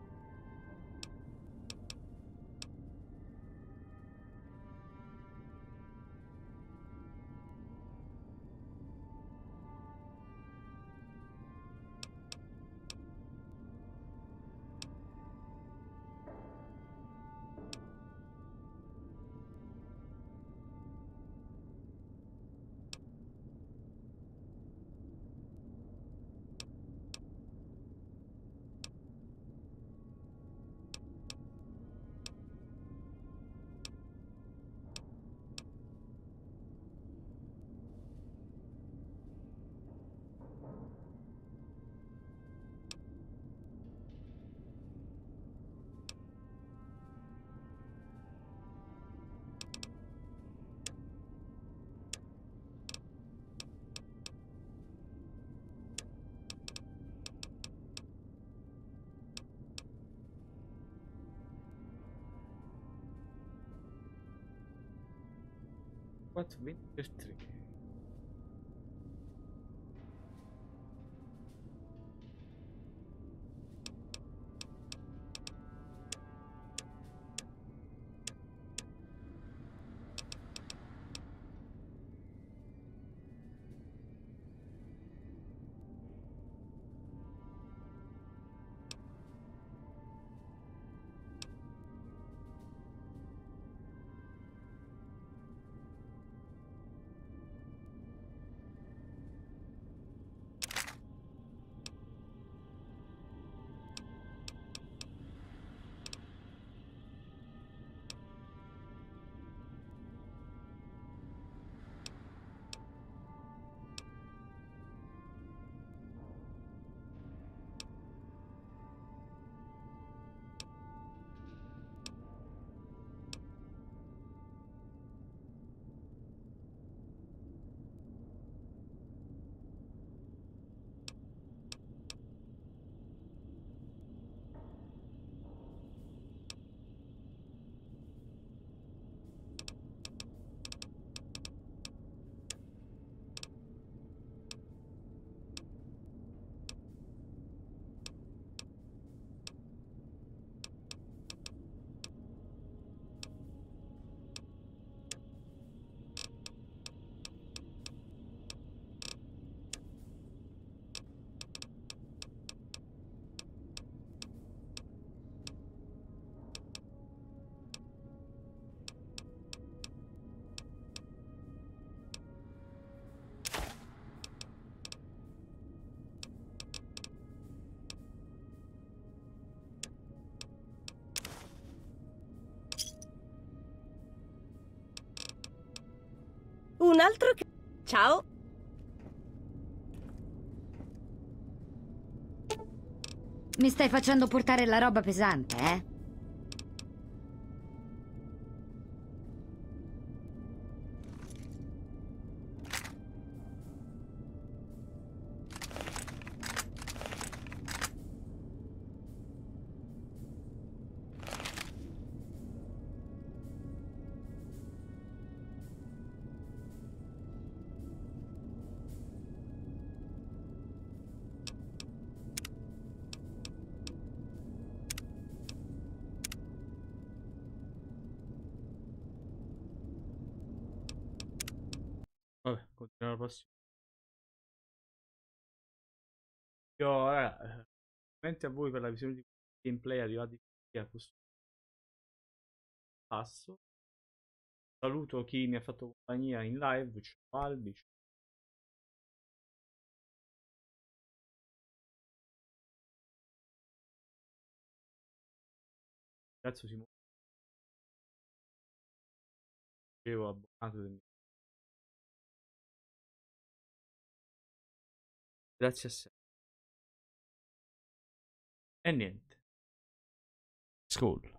quattrocentoventi per tre. Un altro che... Ciao! Mi stai facendo portare la roba pesante, eh? Io, eh, Complimenti a voi per la visione di gameplay arrivati a questo passo. Saluto chi mi ha fatto compagnia in live, ciao Albi, ciao. Cazzo si muove. Dicevo abbonato del mio. Grazie a sé. E niente. School.